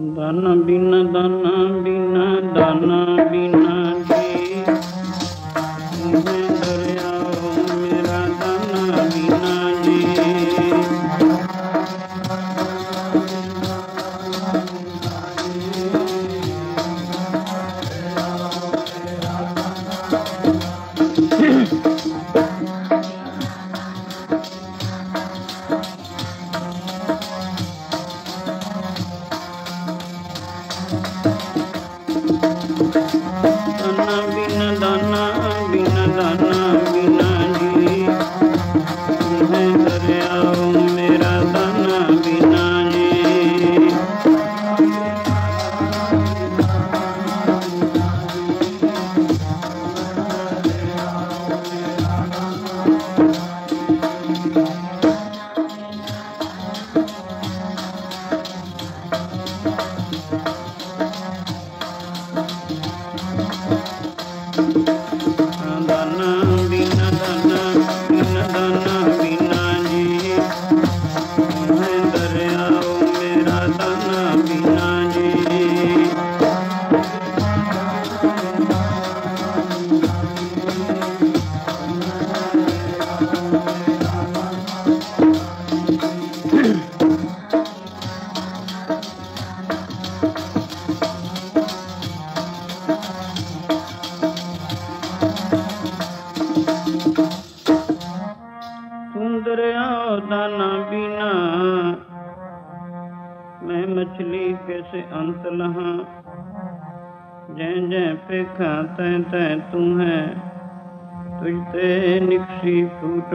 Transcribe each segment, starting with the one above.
Dana bina dana bina dana bina de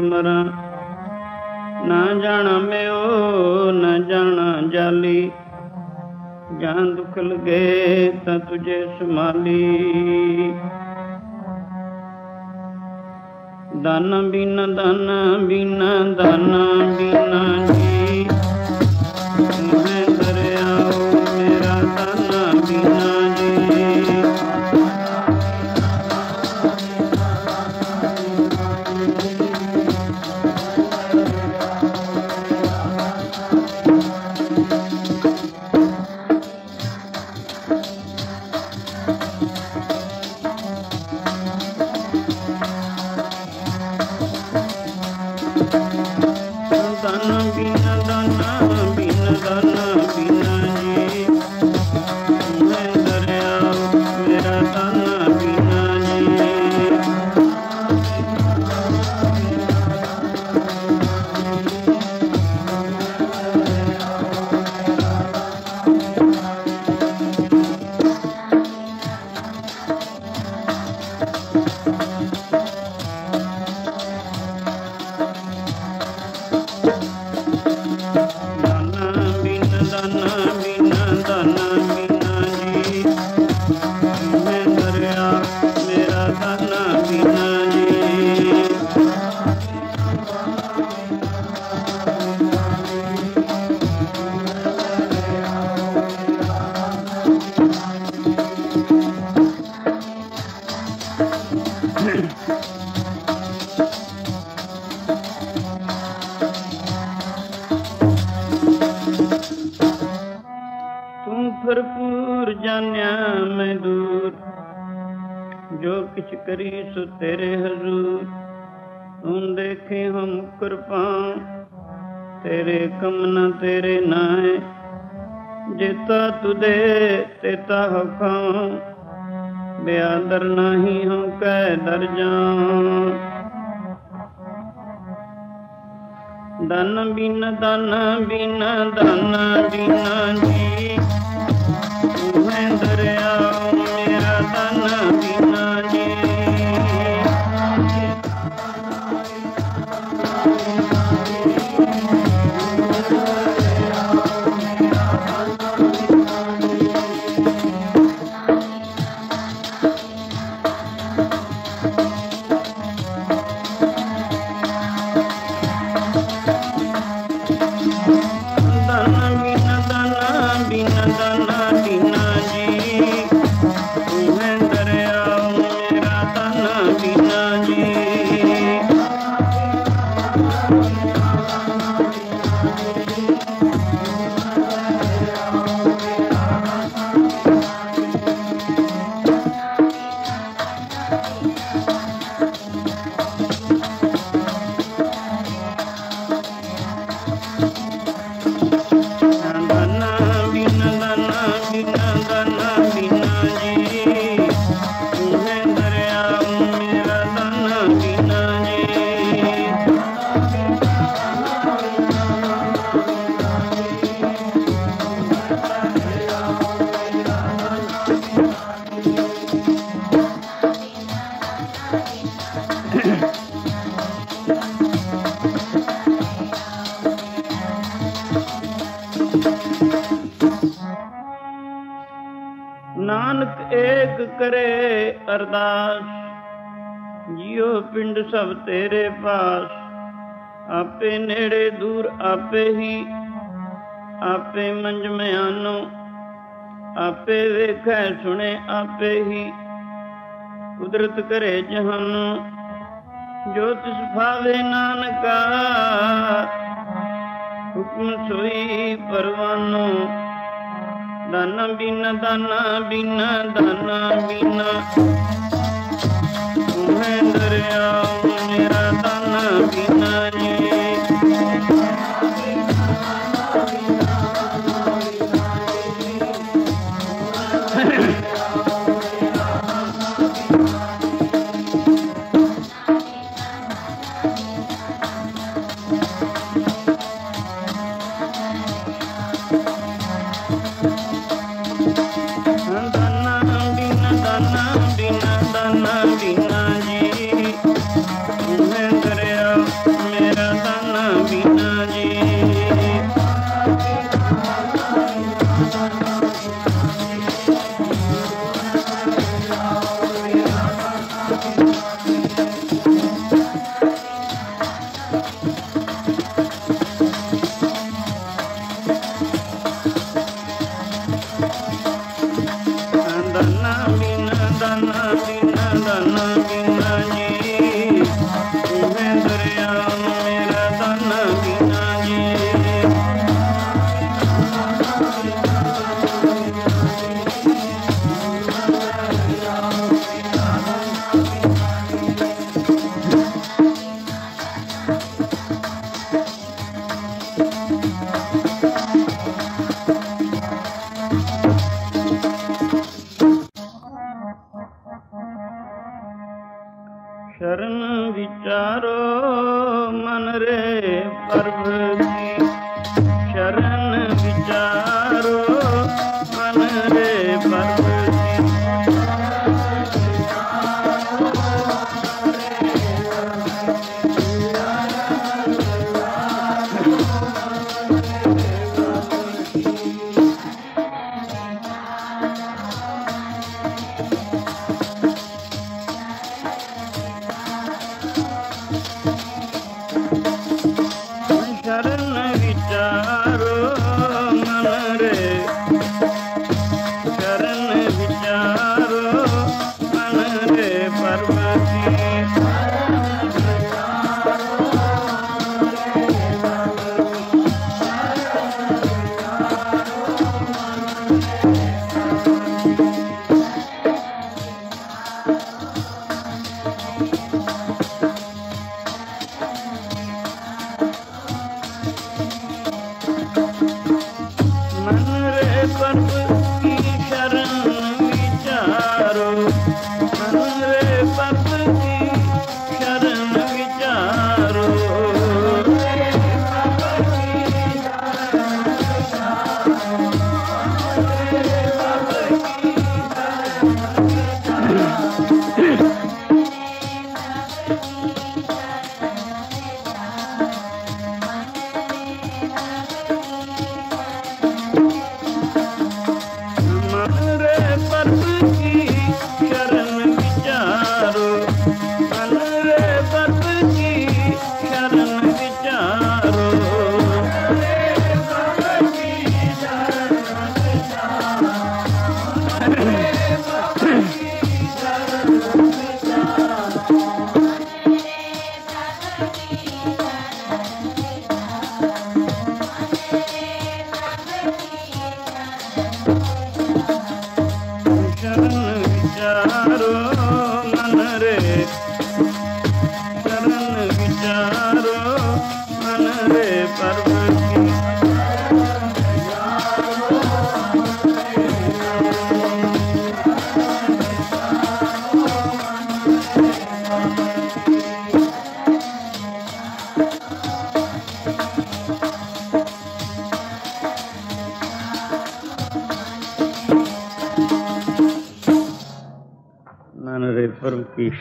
मरा ना जाना मैं ओ ना जाना जाली जान दुख लगे ता तुझे संभाली दाना बिना दाना बिना दाना बिना जी तुम्हें करे आओ मेरा दाना बिना तेरे हजूर तुम देखे हम कृपा तेरे कम न तेरे नाय जेता तू दे तेता हकां बेआदर नहीं हम कह डर जाऊं दाना बिना दाना बिना दाना बिना जी तुम्हें दरिया मेरा दाना बिना जी सब तेरे पास आपे नेड़े दूर आपे ही आपे मंज में आनो आपे वेखे सुने आपे ही कुदरत करे जहानो जो तिस भावे नानका हुक्म सोई परवानो धन बिन धन बिन धन बिन तुम्हें दरिया मेरा धन बिन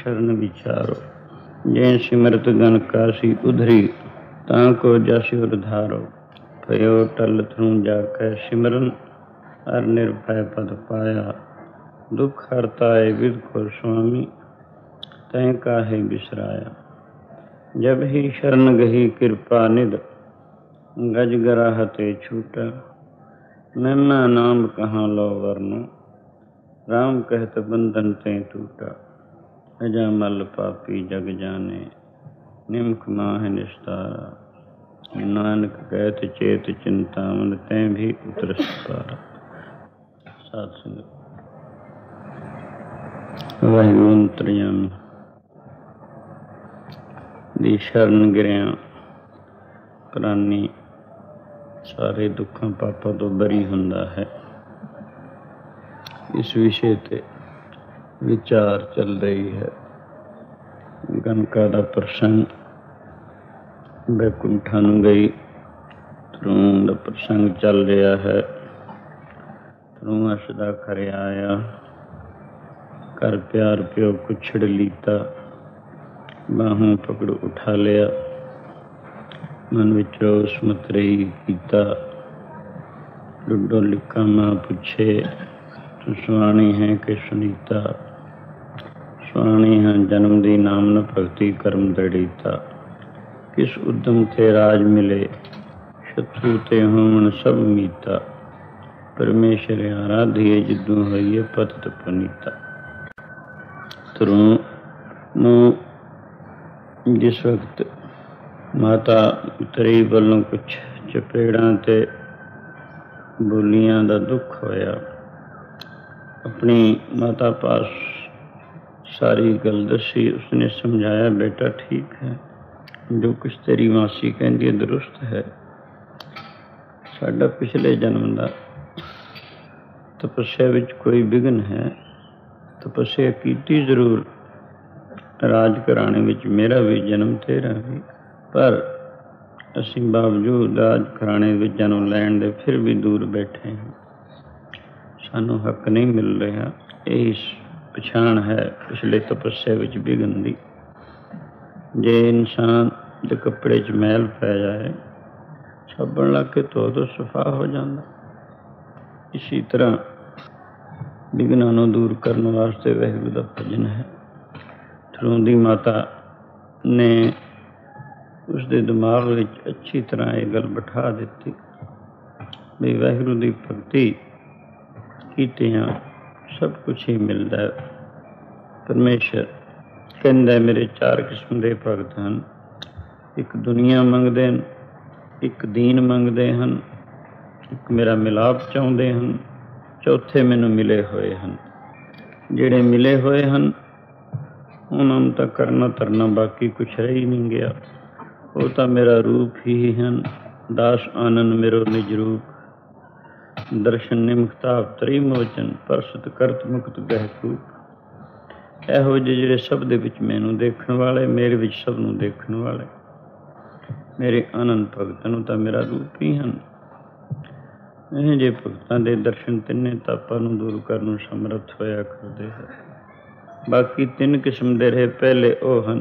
शरण विचारो, जय सिमरत गण काशी उधरी, ताको जासी उधारो। भयो टल थ्रू जाके सिमरन, हर निर्भय पद पाया। दुख हरताए विद को स्वामी, तय काहे बिसराया। जब ही शरण गही कृपा निद, गज गराहते छूटा। नन्ना नाम कहाँ लो वरनो, राम कहत बंधन ते टूटा। अजामल पापी जग जाने, निम्ख माह निस्तारा। नानक कहत चेत चिंतामन, तैं भी उतरस पारा। साध संगत। वाहिगुरु तरियां दी शरण गिरिया करानी सारे दुखों पापों तो बरी हुंदा है। इस विषय ते विचार चल रही है। गणका का प्रसंग बैकुंठा नूं गई, ध्रुव का प्रसंग चल रहा है। ध्रुव असदा खरे आया, कर प्यार प्यो कुछड़ लीता, बाहों पकड़ उठा लिया, मन विच रोस मतरेई कीता। डुडो लिका मां पूछे, तू सुहानी है कि सुनीता? सुहानी है जन्म दी नाम न भगती कर्म दड़ीता। किस उद्यम थे राज मिले, शत्रु ते होमन सब मीता। परमेश्वर आराधिए जिदू होइए पतित पुनीता। ध्रुव जिस वक्त माता तरी वालों कुछ चपेड़ां ते बोलियां दा दुख होया, अपनी माता पास सारी गल दसी। उसने समझाया, बेटा ठीक है, जो कुछ तेरी मासी कहती है दुरुस्त है। साडा पिछले जन्म दा तपस्या विच कोई विघ्न है। तपस्या कीती जरूर, राज कराने विच मेरा भी जन्म तेरा भी, पर असी बावजूद राज कराने विच जन्म लैण दे फिर भी दूर बैठे हैं। सानू हक नहीं मिल रहा। यही पछाण है पिछले तपस्या विच विघन दी। जे इंसान दे कपड़े च मैल पै जाए, साबण ला के धो दो सफा हो जाता। इसी तरह विघना नूं दूर करने वास्ते वाहिगुरू दा भजन है। ध्रुव दी माता ने उसके दिमाग में अच्छी तरह ये गल बिठा दी भी वाहिगुरू की भगती कीतियां सब कुछ ही मिलता है। परमेश्वर कहता मेरे चार किस्म के भगत हैं। एक दुनिया मंगते हैं, एक दीन मंगते हैं, एक मेरा मिलाप चाहते हैं, चौथे मैनू मिले हुए हैं। जिहड़े मिले हुए हैं उन्होंने तो करना तरना बाकी कुछ रह ही नहीं गया। वो तो मेरा रूप ही हैं। दास आनंद मेरो निज रूप, दर्शन निमखताप तरी मोचन, परसत करत मुक्त गहकूप। एहो जिहड़े सब दे विच मैनू देखण वाले, मेरे विच सब नूं देखण वाले, मेरे आनंद भगत नूं तो मेरा रूप ही हैं। इह जे भगतां दे दर्शन तिन्ने तापां नूं दूर करन नूं समर्थ होया करदे हैं। बाकी तीन किस्म दे रहे। पहले वो हैं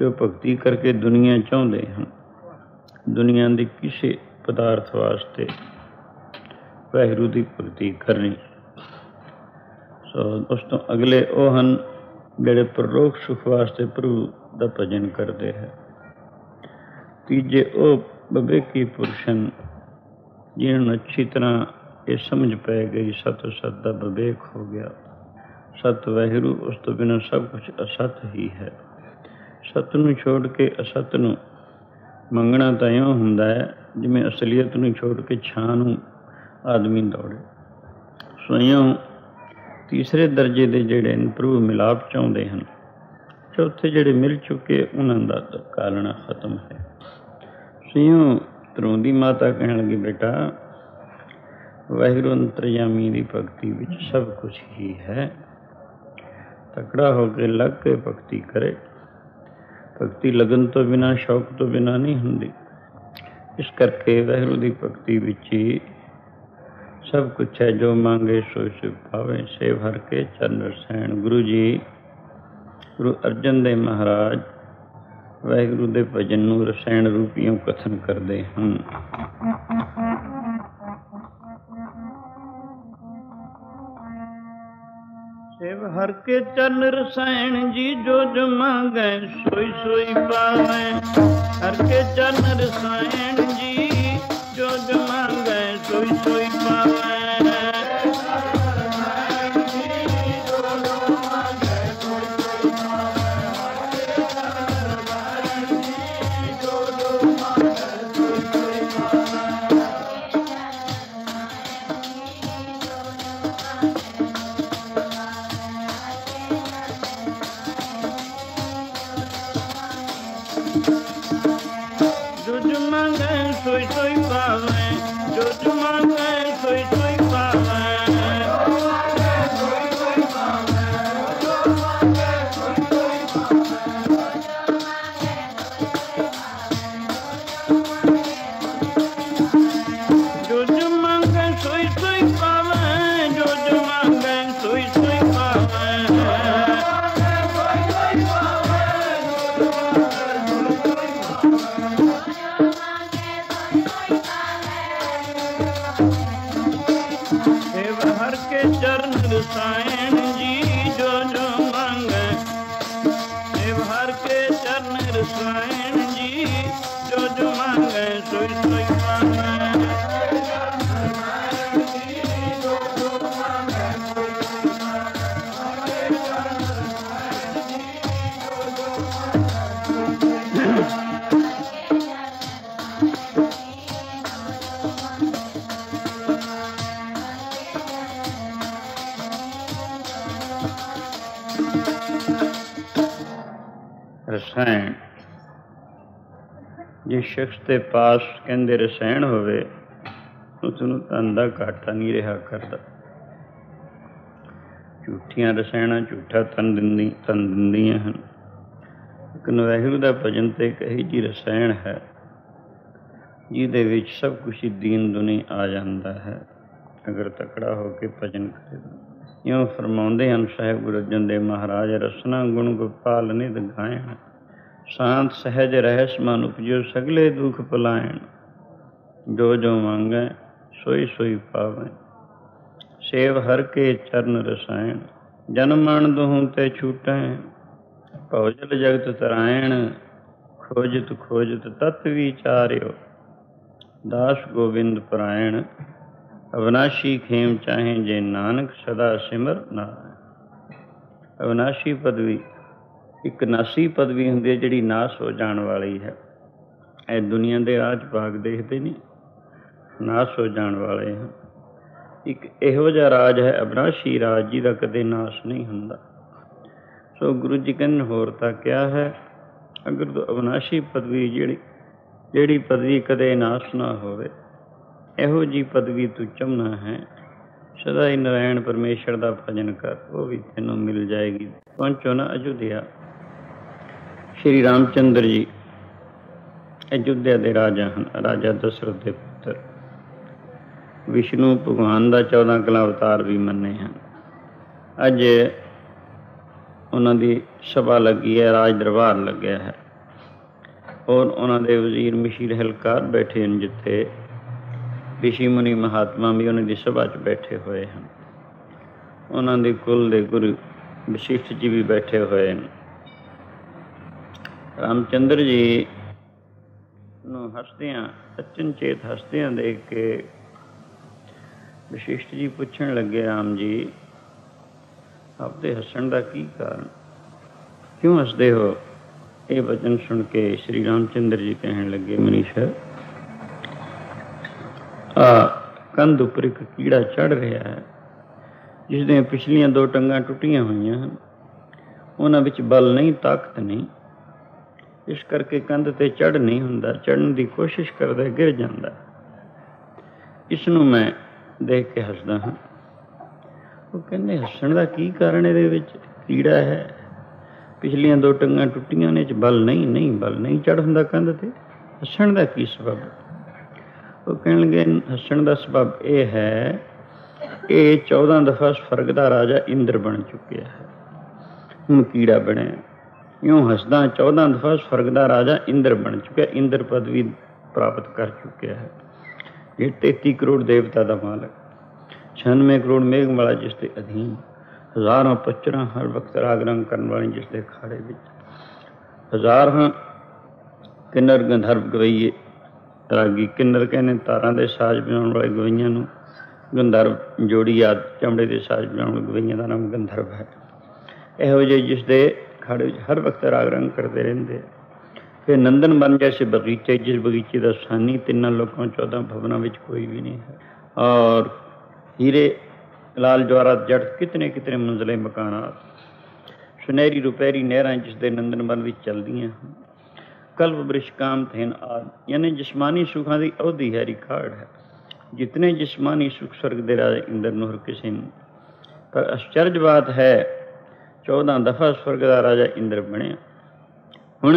जो भगती करके दुनिया चाहते हैं। दुनिया के किसी पदार्थ वास्ते वाहिगुरू की भगती करनी। सो उस तो अगले वो हैं जोड़े परलोक सुख वास्ते प्रभु का भजन करते हैं। तीजे वो विवेकी पुरुष हैं जिन्होंने अच्छी तरह ये समझ पै गई, सत सत का विवेक हो गया। सत वाहिगुरू, उस तो बिना सब कुछ असत ही है। सत नूं छोड़ के असत नूं मंगना तां इउं हुंदा है जिवें असलीयत नूं छोड़ के छां नूं आदमी दौड़े। सो इउं तीसरे दर्जे दे जिहड़े प्रभु मिलाप चाहुंदे हन। चौथे जिहड़े मिल चुके उन्हां दा तकालना खत्म है। सो इउं ध्रुव दी माता कहण लगी, बेटा वाहिगुरू अंतरयामी दी भगती विच सब कुछ ही है। तकड़ा होकर लग के भगती करे। भगती लगन तो बिना, शौक तो बिना नहीं हुंदी। इस करके वाहिगुरू की भगती विच ही सब कुछ है। जो मांगे सो शिव पावे, सेव हर के चरण रसैन। गुरु जी गुरु अर्जन देव महाराज वाहिगुरू के भजन नूं रसैन रूपियों कथन करते हैं। सेव हर के चरण रसैन जी, जो जो मांगे सोई सोई पावे। हर के चरण रसैन जी, जो जो मांगे सोई सोई पावे। रसायन जिस शख्स के पास कहते रसायन होवे उसनूं धंधा घाटा नहीं रहा करता। झूठिया रसायना झूठा तन दिंदियां हैं। लेकिन वाहिगुरू का भजन तो एक यही जी रसायन है जिहदे विच सब कुछ ही दीन दुनी आ जाता है अगर तकड़ा होकर भजन करे। इउं फरमाउंदे हन साहिब गुरु अर्जन देव महाराज, रसना गुण गोपाल नित गायण, शांत सहज रहस मन उपजो सगले दुख भुलायण। जो जो मांगै सोई सोई पावै, सेव हर के चरण रसायण। जन्म मरण दुहु ते छूटै, भवजल जगत तरायण। खोजत खोजत तत विचारियो, दास गोविंद परायण। अविनाशी खेम चाहे जे नानक, सदा सिमर नारायण। अविनाशी पदवी एक नासी पदवी होंदी है जिहड़ी नाश हो जाने वाली है। ए दुनिया के राज भाग देखते नहीं, नाश हो जाने वाले हैं। एक इहो जिहा राज है अविनाशी राज जिहदा कदे नाश नहीं हुंदा। सो गुरु जी कहने होर तां क्या है, अगर तो अविनाशी पदवी जिहड़ी पदवी कदे नाश ना होवे, इहो जी पदवी तू चमना है। सदा ही नारायण परमेश्वर का भजन कर, वो भी तेनों मिल जाएगी। पहुँचो ना अयोध्या। श्री रामचंद्र जी अयोध्या के राजा हैं, राजा दशरथ के पुत्र। विष्णु भगवान का 14 कला अवतार भी मन्ने हैं। अज उन्होंने सभा लगी है, राज दरबार लग्या है और उन्होंने वजीर मशीर हलकार बैठे हैं, जिथे ऋषि मुनि महात्मा भी उन्होंने सभा च बैठे हुए हैं। उन्होंने कुल के गुरु वशिष्ठ जी भी बैठे हुए हैं। रामचंद्र जी ਨੂੰ ਹੱਸਦਿਆਂ ਅਚਨਚੇਤ ਹੱਸਦਿਆਂ देख के वशिष्ठ जी पूछन लगे, राम जी आपके हसन का की कारण, क्यों हसते हो? ये वचन सुन के श्री रामचंद्र जी कहन लगे, मनीषा कंध उपर एक कीड़ा चढ़ रहा है जिस दिन पिछलियां 2 टंगां टुटियां हुई हैं, उन्हां विच बल नहीं, ताकत नहीं, इस करके कंध ते चढ़ नहीं हुंदा। चढ़न की कोशिश करदा गिर जांदा। इस नूं मैं देख के हसदा हां। वो कहंदे हसण दा की कारण, इहदे विच कीड़ा है, पिछलियां 2 टंगां टुटियां ने, बल नहीं, बल नहीं चढ़ हुंदा कंध ते, हसण दा की सबब? वो कहन लगे हसण का सबब यह है, ये 14 दफा स्वर्ग का राजा इंद्र बन चुकिया है, हूँ कीड़ा बनया। यूँ हसदा 14 दफा स्वर्ग का राजा इंद्र बन चुकिया, इंद्र पदवी प्राप्त कर चुकिया है, ये 33 करोड़ देवता का मालक, 96 करोड़ मेघमाला जिसके अधीन, हज़ारों पचरां हर वक्त राग रंग करने वाली जिसके अखाड़े विच, हज़ारां किन्नर गंधर्व गवैये रागी, किन्नर कहने तारां दे साज बजाउण वाले गवैयां नूं, गंधर्व जोड़ी याद चमड़े दे साज बजाउण वाले गवैयां दा नाम गंधर्व है। इहो जिहे जिस दे खाड़े हर वक्त राग रंग करते रहंदे। फिर नंदन बन जैसे बगीचे, जिस बगीचे का सानी 3 लोकां 14 भवनां विच कोई भी नहीं है, और हीरे लाल जवाहरात जड़ कितने कितने मंजिले मकानात, सुनहरी रुपहरी नहरां जिस दे नंदन बन विच चलदियां हन, कल्प वृक्ष काम थेन आदि, यानी जिस्मानी सुखों की अवधि है, रिकॉर्ड है। जितने जिस्मानी सुख स्वर्ग दे राज इंद्र नूं हर किसी ने, पर आश्चर्य बात है 14 दफा स्वर्ग का राजा इंद्र बनिया, हुण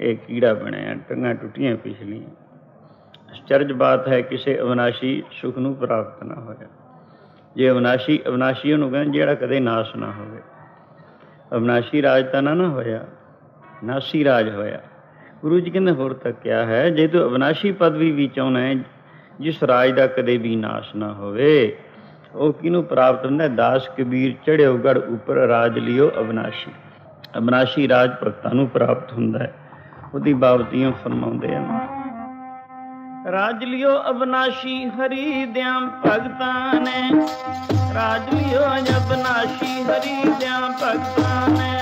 ये कीड़ा बनिया, टंगां टुटियां पिछलियां। आश्चर्य बात है किसी अविनाशी सुख नूं प्राप्त ना होया। जे अविनाशी अविनाशी उहनूं कहंदे जिहड़ा कदे नाश ना होवे। अविनाशी राज तां ना होया, नासी राज होया। गुरु जी कहते होर तो क्या है, जे तू अविनाशी पदवी भी चाहना है जिस राज का कदे भी नाश ना होवे, वो किनू प्राप्त होंदा? दास कबीर चढ़िओ गढ़ उपर, राज लियो अविनाशी। अविनाशी राज भगतां नूं प्राप्त होंदा है। उहदी बाबतियों फरमाउंदे हन, राज लियो अविनाशी हरि दियां भगतां ने, राज लियो अविनाशी हरि दियां भगतां ने।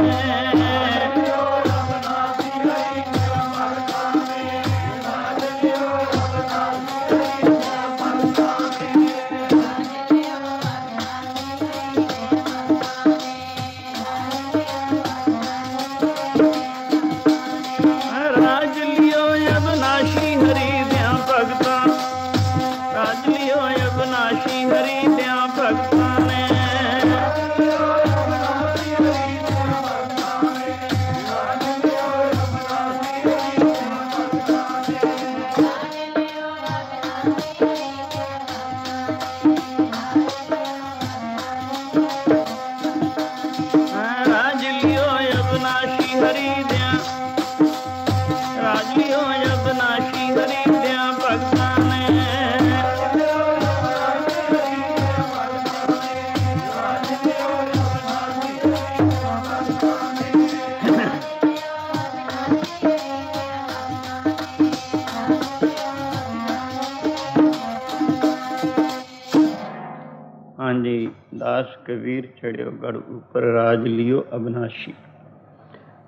कबीर चढ़्यो गढ़ ऊपर राज लियो अविनाशी।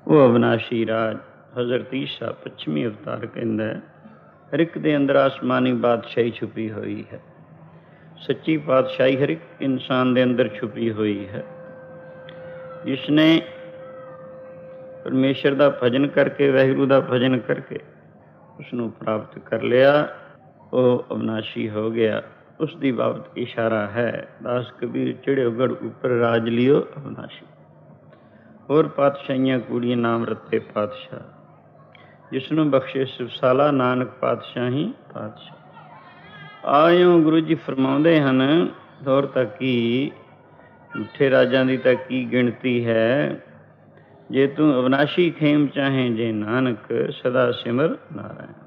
वो अविनाशी राज हजरत ईसा पश्चिमी अवतार कहता है। हरिक के अंदर आसमानी बादशाही छुपी हुई है। सच्ची बादशाही हरिक इंसान के अंदर छुपी हुई है। जिसने परमेश्वर का भजन करके वाहिगुरू का भजन करके उसनों प्राप्त कर लिया, वो अविनाशी हो गया। उसकी बाबत इशारा है, दास कबीर चढ़्यो गढ़ ऊपर राज लियो अविनाशी। होर पातशाहियाँ कूड़ियाँ नाम रत्ते पातशाह, जिसनों बख्शे सिवसाला नानक पातशाही पातशाह। आयो गुरु जी फरमाते हैं, दौर तक की झूठे राजा की तक की गिनती है। जे तू अविनाशी खेम चाहे जे नानक, सदा सिमर नारायण।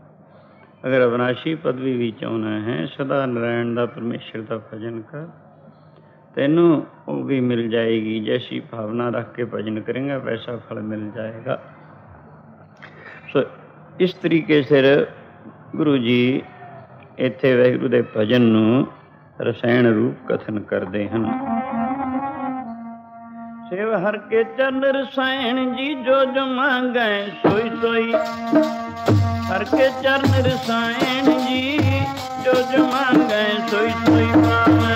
अगर अविनाशी पदवी भी चाहना है, सदा नारायण का परमेश्वर का भजन कर, तेनों वो भी मिल जाएगी। जैसी भावना रख के भजन करेंगे वैसा फल मिल जाएगा। सो इस तरीके से गुरु जी इत्थे वाहिगुरू के भजन नूं रसायण रूप कथन करते हैं। सेव हर के चरण रसायण जी जो जो मांगे सोई सोई। हर के चरण रसायण जी जो जो मांगे सोई सोई पावे।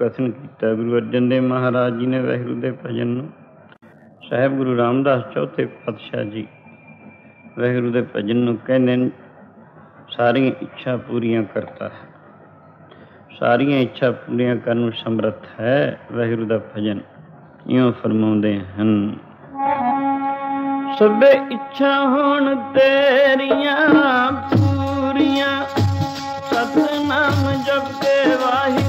कथन किया गुरु अर्जन देव महाराज जी ने वाहिगुरू के भजन नूं। साहब गुरु रामदास चौथे पातशाह जी वाहिगुरू के भजन नूं कहंदे ने, सारियां इच्छा पूरियां करता है। सारियां इच्छा पूरियां करन नूं समर्थ है वाहिगुरू का भजन। इयों फरमाउंदे हन, सबे इच्छा होण तेरियां पूरियां, सतनाम जप के वाहि।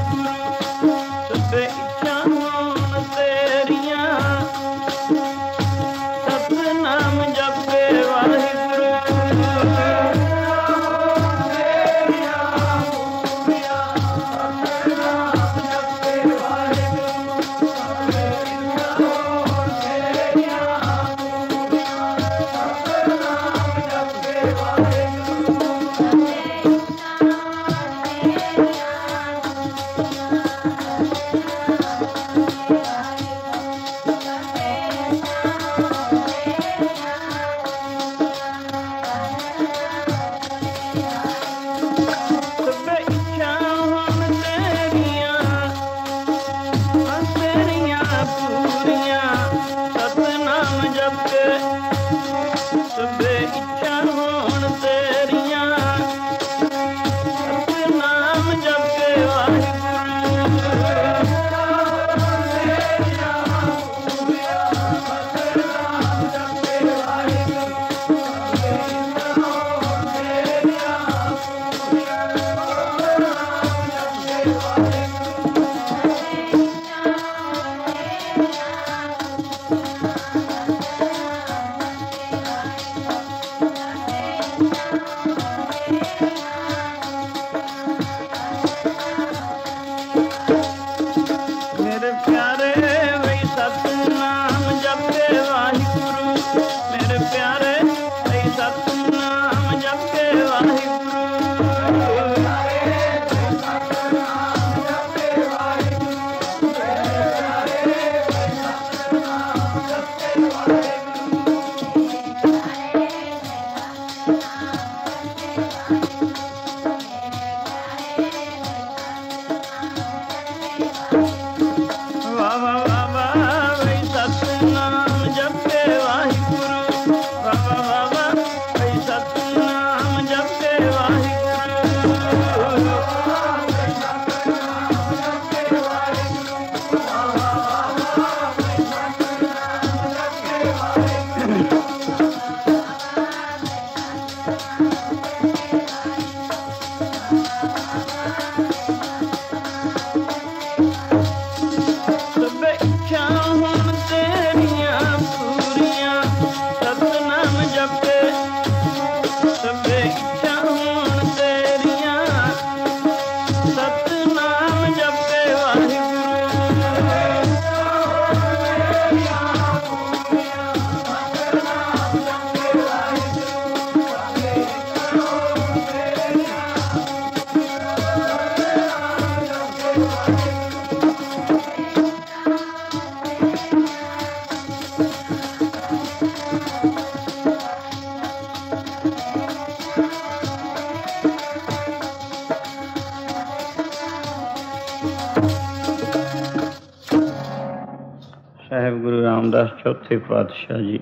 ਸਾਹਿਬ ਗੁਰੂ ਰਾਮਦਾਸ ਚੌਥੇ ਪਾਤਸ਼ਾਹ ਜੀ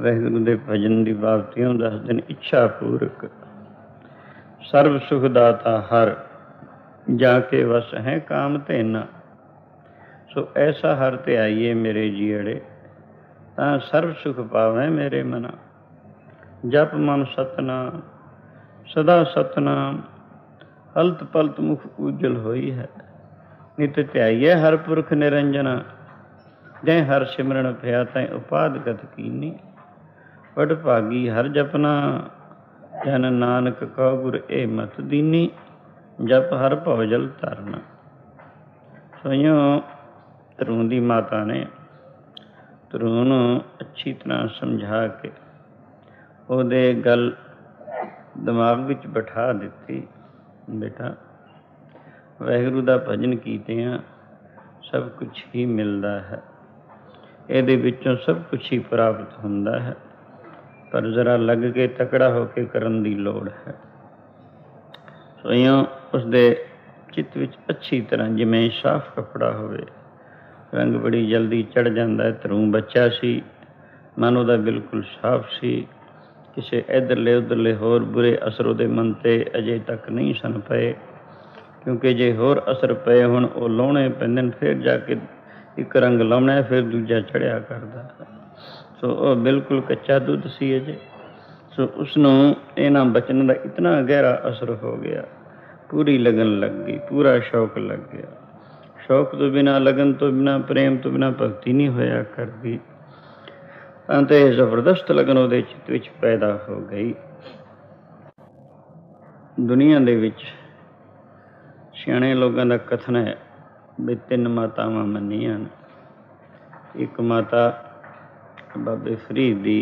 ਵਾਹਿਗੁਰੂ ਦੇ ਭਜਨ ਦੀ ਬਾਬਤਿਓਂ ਦਸ ਦਿਨ ਇੱਛਾ ਪੂਰਕ। ਸਰਬ ਸੁਖ ਦਾਤਾ ਹਰ जा के वस हैं काम तेना, सो ऐसा हर ते आइए मेरे जीअड़े, तां सर्व सुख पावें मेरे मना। जप मन सतनाम सदा सतनाम, हलत पलत मुख उजल होई है। नित ध्याइए हर पुरख निरंजना, जै हर सिमरन भया तै उपाद गत कीनी। वड भागी हर जपना, जन नानक कौ गुर ए मत दीनी। जप हर भौजल तरना। सोयो धरू की माता ने धरू नूं अच्छी तरह समझा के उहदे गल दिमाग विच बिठा दिती। बेटा वाहिगुरू दा भजन कीतियां सब कुछ ही मिलदा है, इहदे विचों सब कुछ ही प्राप्त हुंदा है, पर जरा लग के तकड़ा होके करन दी लोड़ है। सोयो उसके चित्त विच अच्छी तरह जिमें साफ कपड़ा होवे, रंग बड़ी जल्दी चढ़ जाता है। धरू बच्चा सी, मन उहदा बिल्कुल साफ सी, किसी इधरले उधरले होर बुरे असर उहदे मन ते अजे तक नहीं सन पए, क्योंकि जे होर असर पए हुण उह लाउणे पैंदे ने, फिर जाके एक रंग लाउणा फिर दूजा चढ़िया करदा। सो उह बिल्कुल कच्चा दुध सी अजे। सो उसनूं इन्हां बचनां दा इतना गहरा असर हो गया, पूरी लगन लग गई, पूरा शौक लग गया। शौक तो बिना, लगन तो बिना, प्रेम तो बिना भगती नहीं होया करती। अंते जबरदस्त लगन उहदे चित्त विच पैदा हो गई। दुनिया दे विच सियाणे लोगों का कथन है भी तीन मातावां मन्नियां ने। एक माता बाबे फरीद दी,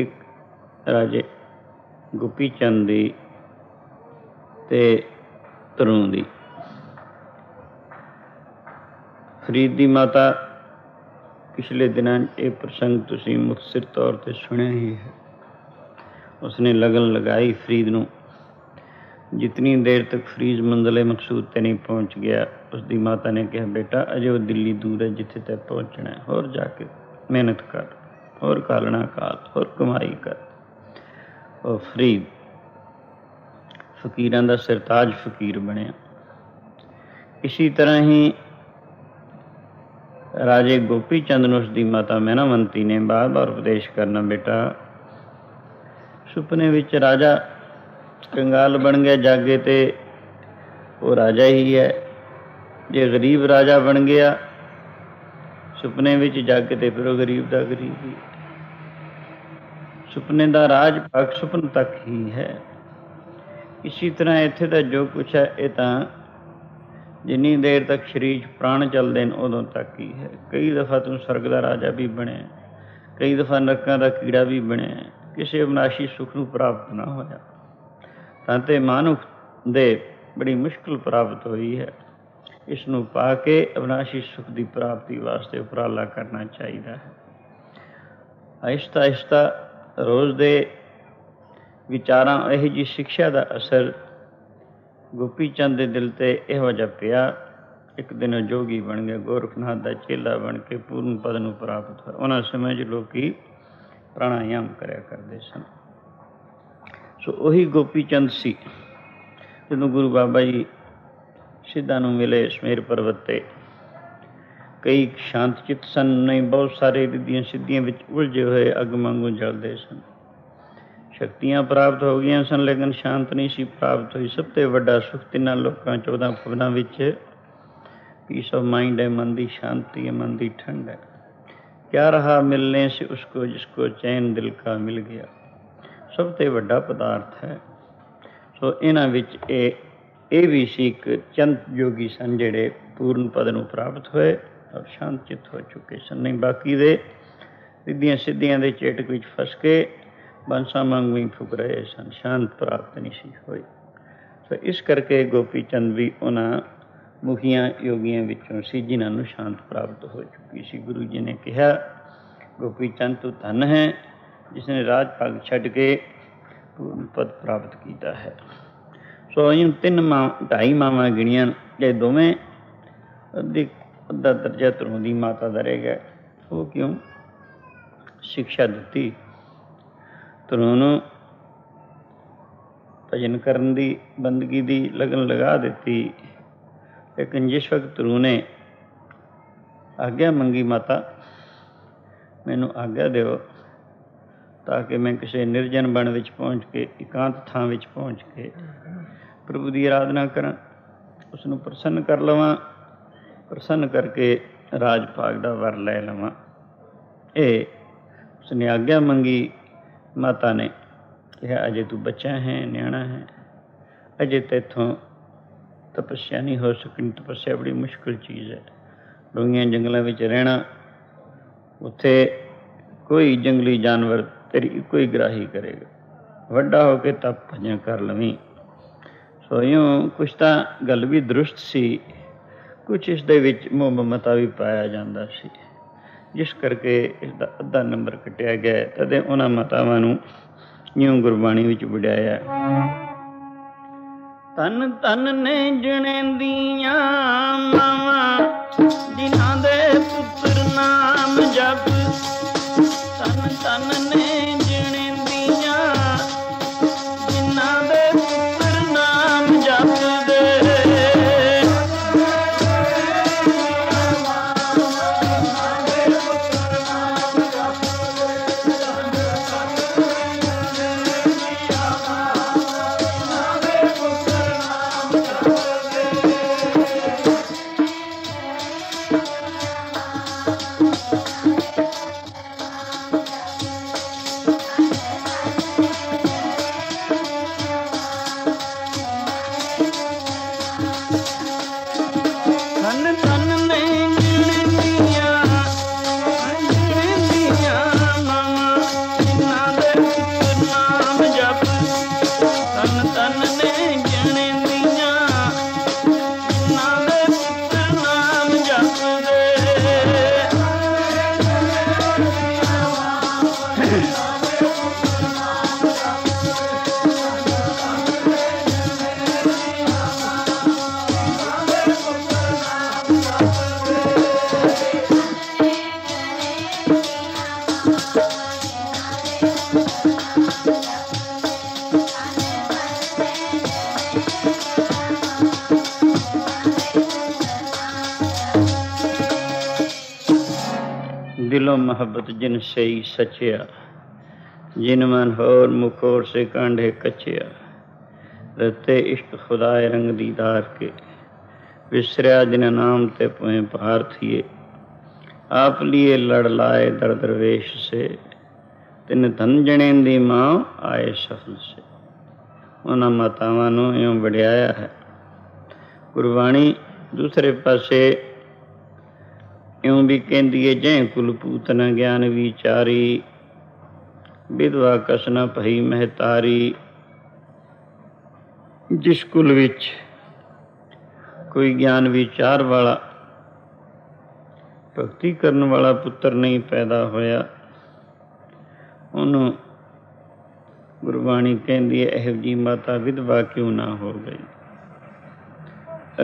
एक राजे गोपी चंद दी ते धरू दी। फरीद दी माता पिछले दिनों ये प्रसंग तुसीं मुख्तसर तौर पर सुने ही है। उसने लगन लगाई फरीद नूं, जितनी देर तक फरीद मंजिले मकसूद ते नहीं पहुँच गया, उसकी माता ने कहा बेटा अजे वो दिल्ली दूर है, जिथे तक पहुँचना है, होर जाके मेहनत कर, होर कालना काल, होर कमाई कर। और फरीद फकीरां दा सरताज फकीर बनिया। इसी तरह ही राजे गोपी चंद नूं उसदी माता मैनावंती ने बार बार उपदेश करना बेटा सुपने विच राजा कंगाल बन गया, जागे तो वो राजा ही है। जे गरीब राजा बन गया सुपने विच, जागे तो फिर वो गरीब का गरीब ही। सुपने का राज भाग सुपन तक ही है। इसी तरह इत्थे दा जो कुछ है ये तां जिन्नी देर तक शरीर प्राण चलदे ने उदों तक ही है। कई दफ़ा तू सरग का राजा भी बने, कई दफ़ा नरकां दा कीड़ा भी बने, किसी अविनाशी सुख नूं प्राप्त ना होया, तां ते मानुख दे बड़ी मुश्किल प्राप्त हुई है। इस नूं पा के अविनाशी सुख की प्राप्ति वास्ते उपराला करना चाहिए है। आहिस्ता आहिस्ता रोज़ दे विचारां यही जी शिक्षा का असर गोपी चंद के दिल से इहो जिहा पिया। एक दिन जोगी बन गया, गोरखनाथ का चेला बन के पूर्ण पद नूं प्राप्त होया। उन्हां समय च लोग प्राणायाम कराया करते सन। सो उही गोपी चंद सी जदों गुरु बाबा जी सिद्धां नूं मिले समेर पर्बत ते। कई शांत चित्त सन, नहीं बहुत सारे रिद्धियां सिद्धियां विच उलझे हुए अग वांगू जलदे सन। शक्तियां प्राप्त हो गई सन, लेकिन शांत नहीं सी प्राप्त हुई। सब तो वड्डा सुख तिन्हां लोकां चौदां फवनां विच पीस ऑफ माइंड है, मन की शांति है, मन की ठंड है। क्या रहा मिलने से उसको जिसको चैन दिल का मिल गया, सब तो वड्डा पदार्थ है। सो इन्हां विच ए भी सी एक चंत योगी सन जिहड़े पूर्ण पद नूं प्राप्त होए और शांत चित्त हो चुके सन। नहीं बाकी दे रिद्धियां सिद्धियां दे चेटक विच फस के बंसा वांगू फुक रहे सन, शांत प्राप्त नहीं सी होई। सो इस करके गोपी चंद भी उन्हां मुखियां योगियां विचों सी जिन्हां नूं शांत प्राप्त हो चुकी सी। गुरु जी ने कहा गोपी चंद तू धन है जिसने राज भाग छड्ड के पूर्ण पद प्राप्त किया है। सो इन तीन ढाई मावां गिणियां, जे दोवें ਅੱਧਾ ਦਰਜਾ ਧਰੋਂ ਦੀ ਮਾਤਾ ਦਾ ਰਹਿ ਗਿਆ। ਉਹ ਕਿਉਂ ਸਿੱਖਿਆ ਦਿੱਤੀ ਧਰੋਂ ਨੂੰ ਭਜਨ ਕਰਨ ਦੀ ਬੰਦਗੀ ਦੀ ਲਗਨ ਲਗਾ ਦਿੱਤੀ। लेकिन जिस वक्त ਧਰੂ ने आज्ञा मंगी माता मैनू आज्ञा दो ताकि मैं किसी निर्जन बण विच पहुँच के एकांत थां विच पहुँच के प्रभु की आराधना करा, उसनू प्रसन्न कर लव, प्रसन्न करके राज भाग का वर लै लव। उसने आज्ञा मंगी। माता ने कहा अजे तू बच्चा है, न्याणा है, अजे तैथों तपस्या नहीं हो सकनी। तपस्या बड़ी मुश्किल चीज़ है। डूंगिया जंगलों में रहना, उत्थे कोई जंगली जानवर तेरी कोई ग्राही करेगा, वड्डा होकर तप भजन कर लवी। सो यूँ कुछ तो गल भी दुरुस्त सी, कुछ इस दे विच मोह ममता भी पाया जाता सी, जिस करके इसका अद्धा नंबर कटिया गया। तदे उन्हां मातावां नूं यूँ गुरबाणी विच बुलाया। तन तन ने जने दिया मावा जिन्हां दे पुत्र नाम जप। तन तन ने जने दिया जिन्हां दे पुत्र नाम जप दे। दिलों मोहब्बत जिन सही सचिया, जिन मन होर मुखोर से कांढे कचिया। रते इश्क खुदाए रंग दीदार के, विसरिया जिन नाम ते पोए पार थिए। आप लिए लड़ लाए दर दरवेश से, तिन धन जनेन दी माँ आए सफल से। उन्हां मातावां नूं इउं वडिआया है। गुरबाणी दूसरे पासे इउं भी कहती है, जय कुलपूत न ज्ञान विचारी, विधवा कस न पई महतारी। जिस कुल विच कोई ज्ञान विचार वाला भगती करन वाला पुत्र नहीं पैदा होया, उन्हों गुरबाणी कहती है इहो जी माता विधवा क्यों ना हो गई।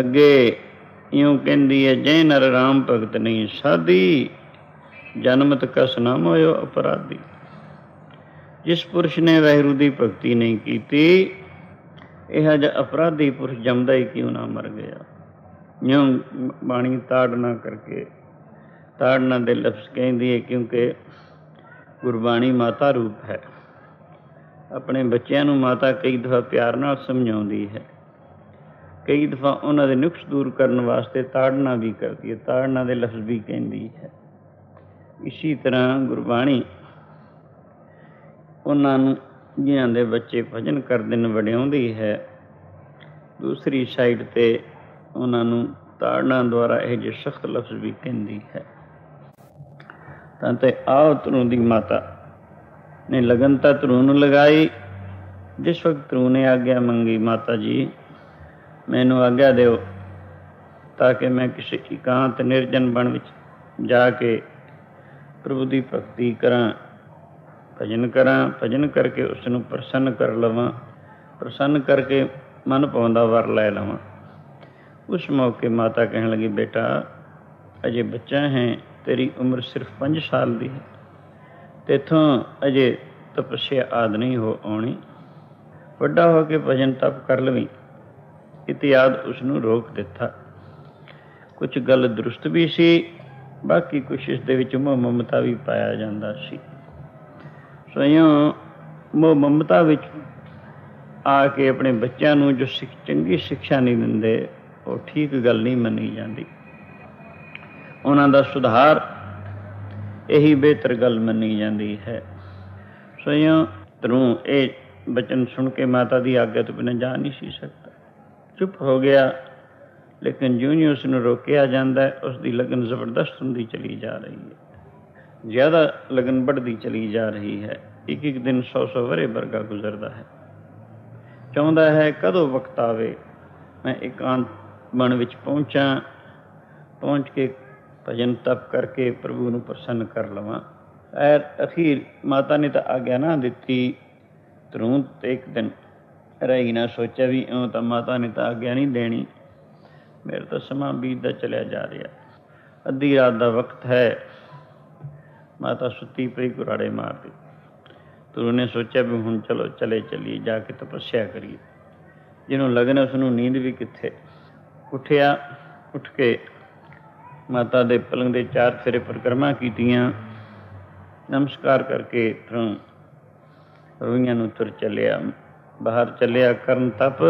अगे यूँ कहती है, जय नर राम भगत नहीं साधी, जन्मत कस ना मोयो अपराधी। जिस पुरुष ने वाहिगुरू की भगती नहीं की, यह ज अपराधी पुरुष जमदा ही क्यों ना मर गया। यूँ बाणी ताड़ना करके, ताड़ना दे लफ्ज़ कहती है, क्योंकि गुरबाणी माता रूप है। अपने बच्चों नूं माता कई दफा प्यार नाल समझाती है, कई दफ़ा उन्होंने नुक्स दूर करने वास्ते ताड़ना भी करती है, ताड़ना के लफ्ज़ भी कहती है। इसी तरह गुरबाणी उन्होंने जिन्होंने बच्चे भजन कर दिन वड्याउंदी है, दूसरी साइड ते उन्होंने ताड़ना द्वारा यह जो सख्त लफ्ज़ भी कहती है। तां आओ धरू दी माता ने लगनता धरू नूं लगाई। जिस वक्त धरू ने आग्ञा मंगी, माता जी मैनू आग्ञा दो ताकि मैं किसी एकांत निर्जन बण विच जाके प्रभु की भगती करा, भजन करा, भजन करके उसनू प्रसन्न कर लव, प्रसन्न करके मन पाउंदा वर लै लव। उस मौके माता कहण लगी, बेटा अजे बच्चा है, तेरी उम्र सिर्फ 5 साल दी है, तेथों अजे तपस्या आदि नहीं हो आनी, वड्डा हो के भजन तप कर लवी इत्याद उसनू रोक दिता। कुछ गल दुरुस्त भी सी, बाकी कुछ इस दे विच मोह ममता भी पाया जांदा सी। स्वयं मोह ममता विच आके अपने बच्चों नू जो चंगी शिक्षा नहीं दिंदे, और ठीक गल नहीं मनी जाती, उन्हां दा सुधार यही बेहतर गल मनी जाती है। स्वयं तनू ये वचन सुन के माता की आज्ञा तो बिना जा नहीं सी सकता, चुप हो गया। लेकिन ज्यों ज्यों उसनू रोकिया जाता है, उसकी लगन जबरदस्त होंदी चली जा रही है, ज़्यादा लगन बढ़ती चली जा रही है। एक एक दिन 100 वरे वर्गा गुजरता है। चाहता है कदों वक्त आवे मैं एकांत बन विच पहुँचा, पहुँच के भजन तप करके प्रभु नू प्रसन्न कर लवां। ऐर अखीर माता ने तो आग्ञा ना दिती, तुरंत एक दिन रही ना सोचा भी इं तो माता ने तो आग्ञा नहीं देनी, मेरा तो समा बीतता चलिया जा रहा। अद्धी रात का वक्त है, माता सुती पई कुराड़े मारती। तुरू ने सोचा भी हुण चलो चलिए जाके तपस्या करिए, जिन्हों लगन उसनू नींद भी किथे। उठिया, उठ के माता दे पलंग दे 4 फेरे परिक्रमा कीतियां, नमस्कार करके तुरू रोइयां नू तुर चलिया। बाहर चलिया करन तप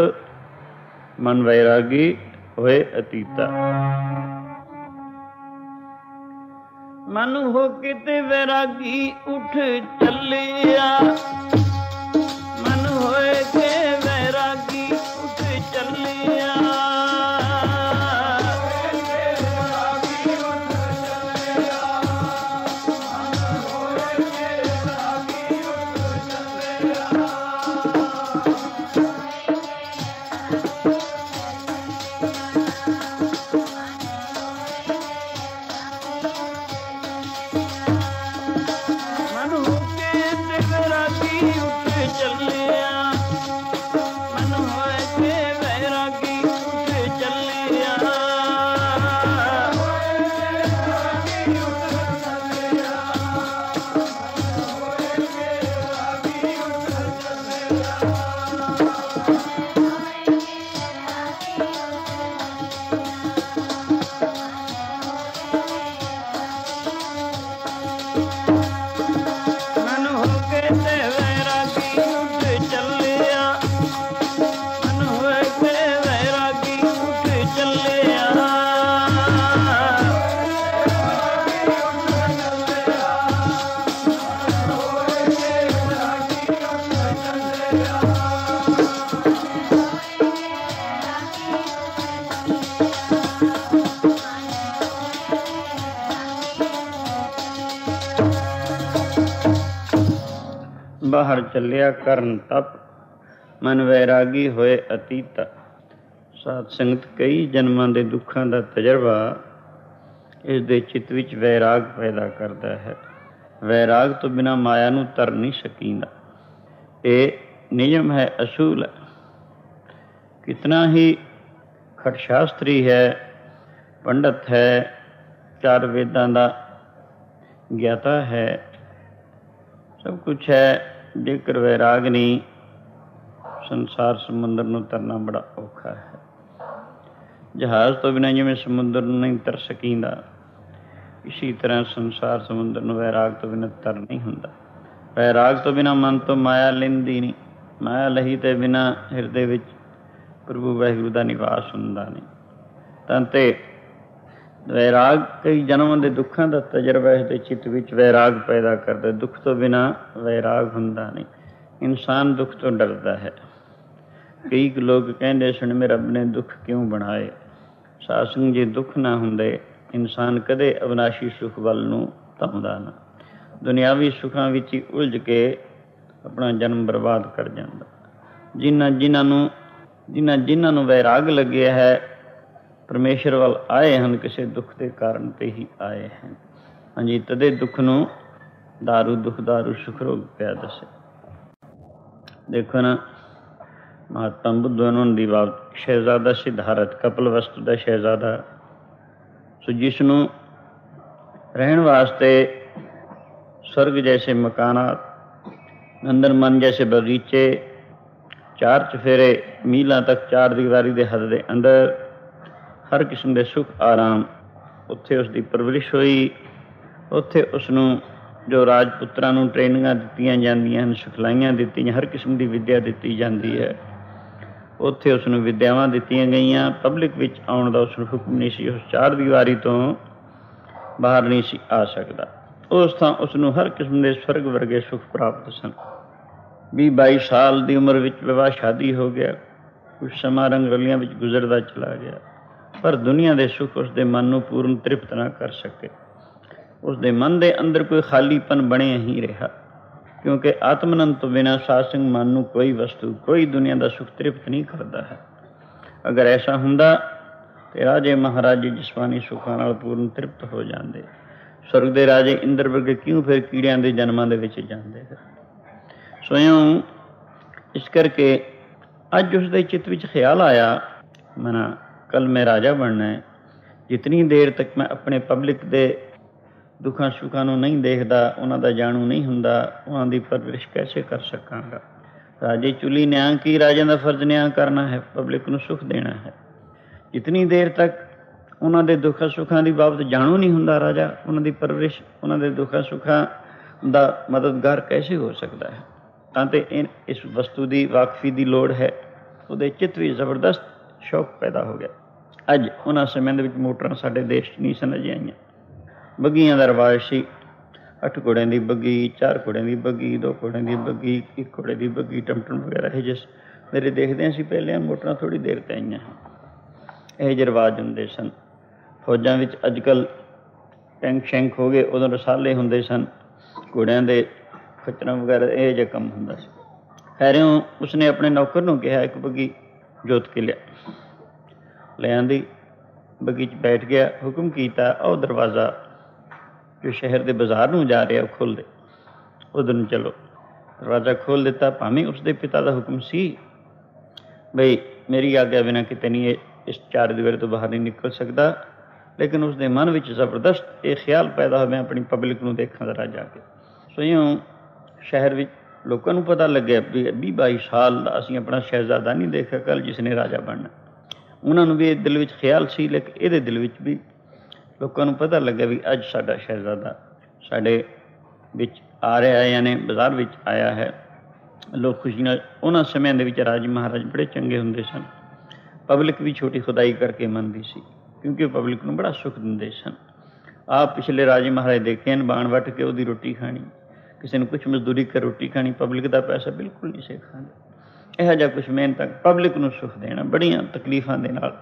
मन वैरागी होए अतीता। मन हो किते वैरागी उठ चलिया, मन होए के वैरागी उठ चलिया। बाहर चलिया करन तप मन वैरागी होए अतीता। साध संगत कई जन्मां दे दुखां दा तजर्बा इस दे चित विच वैराग पैदा करता है। वैराग तो बिना माया नू तर नहीं सकींदा, ये नियम है, असूल है। कितना ही खटशास्त्री है, पंडित है, 4 वेदां दा ज्ञाता है, सब कुछ है, जेकर वैराग नहीं संसार समुद्र नू तरना बड़ा औखा है। जहाज़ तो बिना जिमें समुद्र नू नहीं तर सकींदा, इसी तरह संसार समुद्र नू वैराग तो बिना तर नहीं हुंदा। वैराग तो बिना मन तो माया लेंदी नहीं, माया लही तो बिना हिरदे विच प्रभु वाहिगुरू का निवास हुंदा नहीं। तां ते वैराग कई जन्मां दे दुखां दा तजर्बा इस दे चित्त विच वैराग पैदा करदा। दुख तो बिना वैराग हुंदा नहीं, इंसान दुख तो डरदा है। कई लोग कहंदे सन मेरे रब ने दुख क्यों बनाए। साध संग जे दुख ना हुंदे इंसान कदे अविनाशी सुख वल नूं तांदा ना, दुनियावी सुखां विच ही उलझ के अपना जन्म बर्बाद कर जांदा। जिन्हां नूं वैराग लग्गिआ है परमेश्वर वाल आए हैं, किसी दुख के कारण पे ही आए हैं। हाँ जी, तदे दुख नू दारू दुख दारू सुख रोग पिया दसे। देखो ना, महात्मा बुद्ध उन्होंने बाप शहजादा सिद्धारत कपिलवस्तु का शहजादा, सो जिसनों रहन वास्ते स्वर्ग जैसे मकानात, नंदनवन जैसे बगीचे, चार चफेरे मीलों तक चार दीवारी दे हद दे अंदर हर किस्म के सुख आराम उत्थे उसकी परवरिश हुई। उत्थे उसनूं जो राजपुत्रां नूं ट्रेनिंगां दित्तियां जांदियां हन, सिखलाइयां दित्तियां, हर किस्म की विद्या दित्ती जाती है। उत्थे उसनूं विद्यावां दित्तियां गईयां। पब्लिक विच आउण दा उसनूं हुक्म नहीं सी, उस चार दीवारी तो बाहर नहीं सी आ सकदा। उस थां उसनूं हर किस्म के स्वर्ग वर्गे सुख प्राप्त सन। 22 साल की उम्र विच विवाह शादी हो गया। कुछ समा रंग रलियां विच गुजरदा चला गया, पर दुनिया के सुख उसके मन नूं पूर्ण तृप्त ना कर सके। उसके मन के अंदर कोई खालीपन बने ही रहा, क्योंकि आत्मनंद तो बिना साध संग मन नूं कोई वस्तु, कोई दुनिया का सुख तृप्त नहीं करता है। अगर ऐसा हुंदा तो राजे महाराज जी जिसमानी सुखां नाल पूर्ण तृप्त हो जाते। स्वर्ग के राजे इंद्र वर्गे क्यों फिर कीड़ियां के जन्मां दे विच जांदे हैं। स्वयं इस करके अज उसके चित्त विच ख्याल आया, मना कल मैं राजा बनना है। जितनी देर तक मैं अपने पब्लिक के दुखा सुखा नहीं देखता, उन्हों का जाणू नहीं होंदा, उन्हों की परवरिश कैसे कर सकांगा। राजे चुली न्याय की, राजा का फर्ज न्याय करना है, पब्लिक नूं सुख देना है। जितनी देर तक उन्हों के दुखा सुखा की बाबत जाणू नहीं होंदा राजा, उन्हों की परवरिश, उन्हों के दुखा सुखा का मददगार कैसे हो सकता है। तांते इस वस्तु की वाकफी की लोड़ है। उहदे चित्त भी जबरदस्त शौक पैदा हो गया। अज उन्होंने समय के मोटर साडे देश नहीं सन अजे आईयां। बगियां का रिवाज सी, 8 घोड़े की बग्गी, 4 घोड़े की बग्गी, 2 घोड़े की बग्गी, 1 घोड़े की बग्गी, टमटम वगैरह यह जिस मेरे देखते सी पहले मोटर थोड़ी देर ते आईयां हैं। यह रिवाज होंदे सन। फौजां विच अजकल टैंक शैंक हो गए, उदों रसाले होंदे सन, घोड़ियां दे खच्चरां वगैरह यह जिहा काम हुंदा सी। खैरों उसने अपने नौकर नूं कहा एक बग्गी जोत के लिया। ले आंदी, बग्गी च बैठ गया। हुक्म किया और दरवाज़ा जो शहर के बाजार में जा रहा खोल दे, उधर चलो। दरवाज़ा खोल दिता। भावें उसके पिता का हुक्म सी बई मेरी आज्ञा बिना कितने नहीं इस चार दीवार तो बाहर नहीं निकल सकता, लेकिन उसके मन में जबरदस्त ये ख्याल पैदा हो मैं अपनी पब्लिक को देखा जरा जाके। सो यूं शहर में लोगों को पता लगे भी 22 साल असी अपना शहजादा नहीं देखा कल जिसने राजा बनना। उन्होंने भी दिल में ख्याल सी, लेकिन ये दिल में भी लोगों को पता लगे भी अज साडा शहजादा साडे विच आ रहा है, यानी बाजार विच आया है। लोग खुशी नाल, उन्होंने समय दे विच राजे महाराज बड़े चंगे हुंदे सन। पब्लिक भी छोटी खुदाई करके मनदी सी, क्योंकि पब्लिक नूं बड़ा सुख दिंदे सन। आप पिछले राजे महाराज देखे हैं, बाण वट के उहदी रोटी खानी, किसी ने कुछ मजदूरी कर रोटी खानी, पब्लिक का पैसा बिल्कुल नहीं खांदे। इहो जिहा कुछ मेहनत पब्लिक नूं सुख देना, बड़ियां तकलीफां दे नाल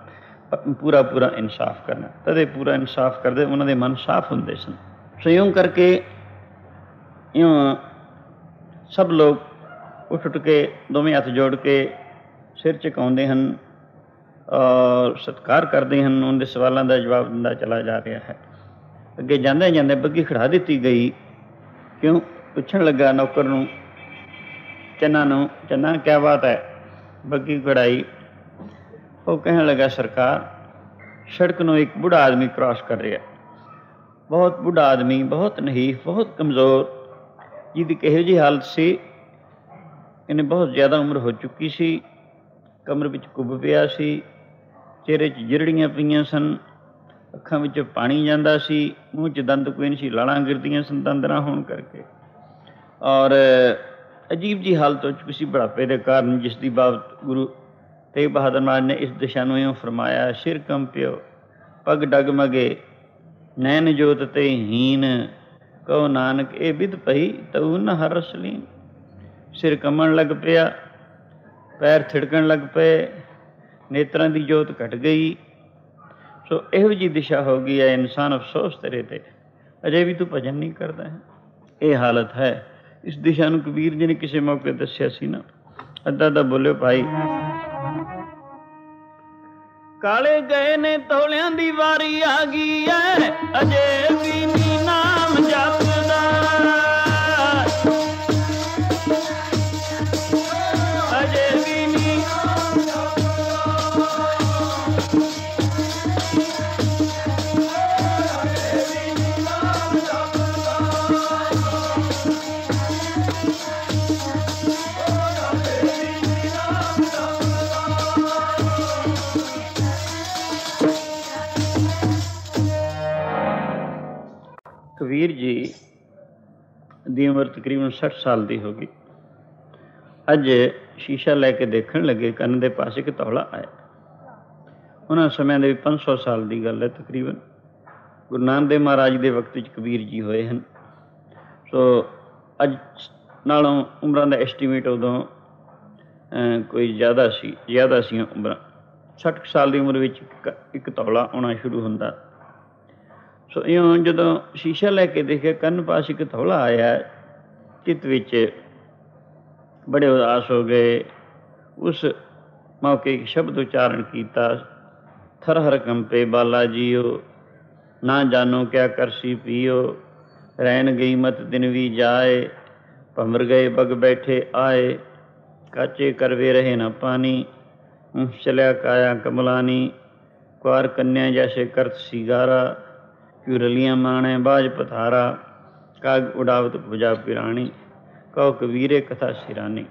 पूरा पूरा इंसाफ करना। तदे पूरा इंसाफ करते उन्होंने मन साफ होंदे सन। सो यूं करके यूं सब लोग उठ उठ के दोवें हथ जोड़ के सिर झुकाउंदे हन और सत्कार करते हैं। उनके सवालों का जवाब दिता चला जा रहा है। अगे जाते जाते बग्गी खड़ा दी गई। क्यों पुछण लगा नौकर नूं, चन्ना क्या बात है। बग्गी खड़ाई। वह कहने लगा सरकार, सड़क में एक बूढ़ा आदमी क्रॉस कर रहा, बहुत बूढ़ा आदमी, बहुत नहीफ, बहुत कमज़ोर, जिहदी किहो जी हालत सी, इन्हें बहुत ज़्यादा उम्र हो चुकी सी, कमर विच कुब पिया सी, चेहरे च जिरड़ियां पईयां सन, अखां विच पानी जांदा सी, मूँह च दंद कोई नहीं सी, लाड़ां गिरदियां सन दंदरा होण करके, और अजीब जी हालत हो चुकी सी बुढ़ापे के कारण, जिसकी बाबत गुरु तेग बहादुर महाराज ने इस दिशा में यूँ फरमाया, सिर कंपियो, पग डगमगे, नैन जोत ते हीन, कहो नानक ए बिध पई तऊ न हर असलीन। सिर कंबण लग पिया, पैर थिड़कण लग पे, नेत्रां दी जोत घट गई। सो इहो जी दिशा हो गई है, इंसान अफसोस तेरे ते, अजे भी तू भजन नहीं करता है। ये हालत है। इस दिशा नूं कबीर जी ने किसी मौके दस्या सी ना, अद्धा बोलो भाई। काले गए ने तोलियां दी वारी आ गई है, अजे भी नी नाम जपदा, अजे भी नी कबीर जी दी उम्र तकरीबन 60 साल की होगी। अज शीशा लैके देखण लगे, कन्न दे पास एक तौला आया। उन्होंने समय के 500 साल की गल है तकरीबन। गुरु नानक देव महाराज के वक्त कबीर जी होए हैं, सो अज नालों उम्र का एस्टीमेट उदों कोई ज़्यादा सी उम्र। 60 साल की उम्र एक तौला आना शुरू होंदा। सो इं जदों शीशा लैके देखे, कन्न पास एक तौला आया, चित विच बड़े उदास हो गए। उस मौके एक शब्द उच्चारण किया, थरहर कंपे बाला जियो, ना जानो क्या करसी पियो, रहन गई मत दिन भी जाए, भंवर गए बग बैठे आए, काचे करवे रहे न पानी, मुँह चलिया काया कमलानी, क्वार कन्या जैसे करत सिगारा, क्यूरलियाँ माने बाज पथारा, काग उड़ावत पूजा पिरानी, कहो कबीरे कथा सिरानी।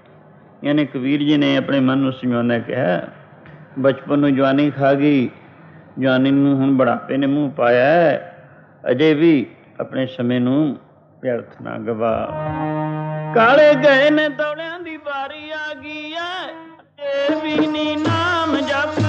यानी कबीर जी ने अपने मन में समझाने कहा, बचपन में जवानी खा गई, जवानी हम बुढ़ापे ने मुँह पाया, अजय भी अपने समय नूं व्यर्थ ना गवा। काले गए ने दौड़ियां दी बारी आ गई है, भी नी नाम जप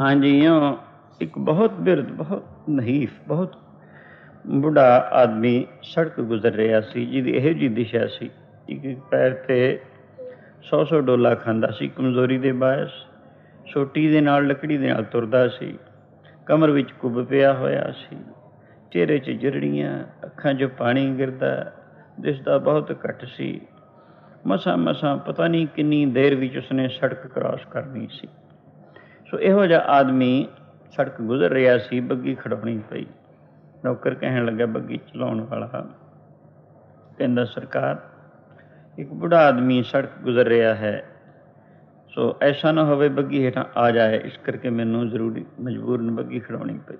हाँ जी। यूँ एक बहुत बिरद, बहुत नहीफ, बहुत बुढ़ा आदमी सड़क गुजर रहा सी, जिहदी इहो जी दिशा सी। एक पैर ते 100 डोला खांदा सी, कमजोरी दे बायस सोटी दे नाल लकड़ी दे नाल तुरदा सी, कमर विच कुब पिया होया सी, चेहरे 'च जरड़ियाँ, अखां 'चों पानी गिरदा, दिसदा बहुत घट सी। मसा मसा पता नहीं कितनी देर विच उसने सड़क क्रॉस करनी सी। सो इहो जिहा आदमी सड़क गुजर रहा सी, बग्गी खड़ाउणी पई। नौकर कहण लगा, बग्गी चलाउण वाला कहंदा, सरकार एक बुढ़ा आदमी सड़क गुजर रहा है, सो ऐसा ना होवे बग्गी हेठां आ जाए, इस करके मैनूं जरूरी मजबूरन बग्गी खड़ाउणी पई।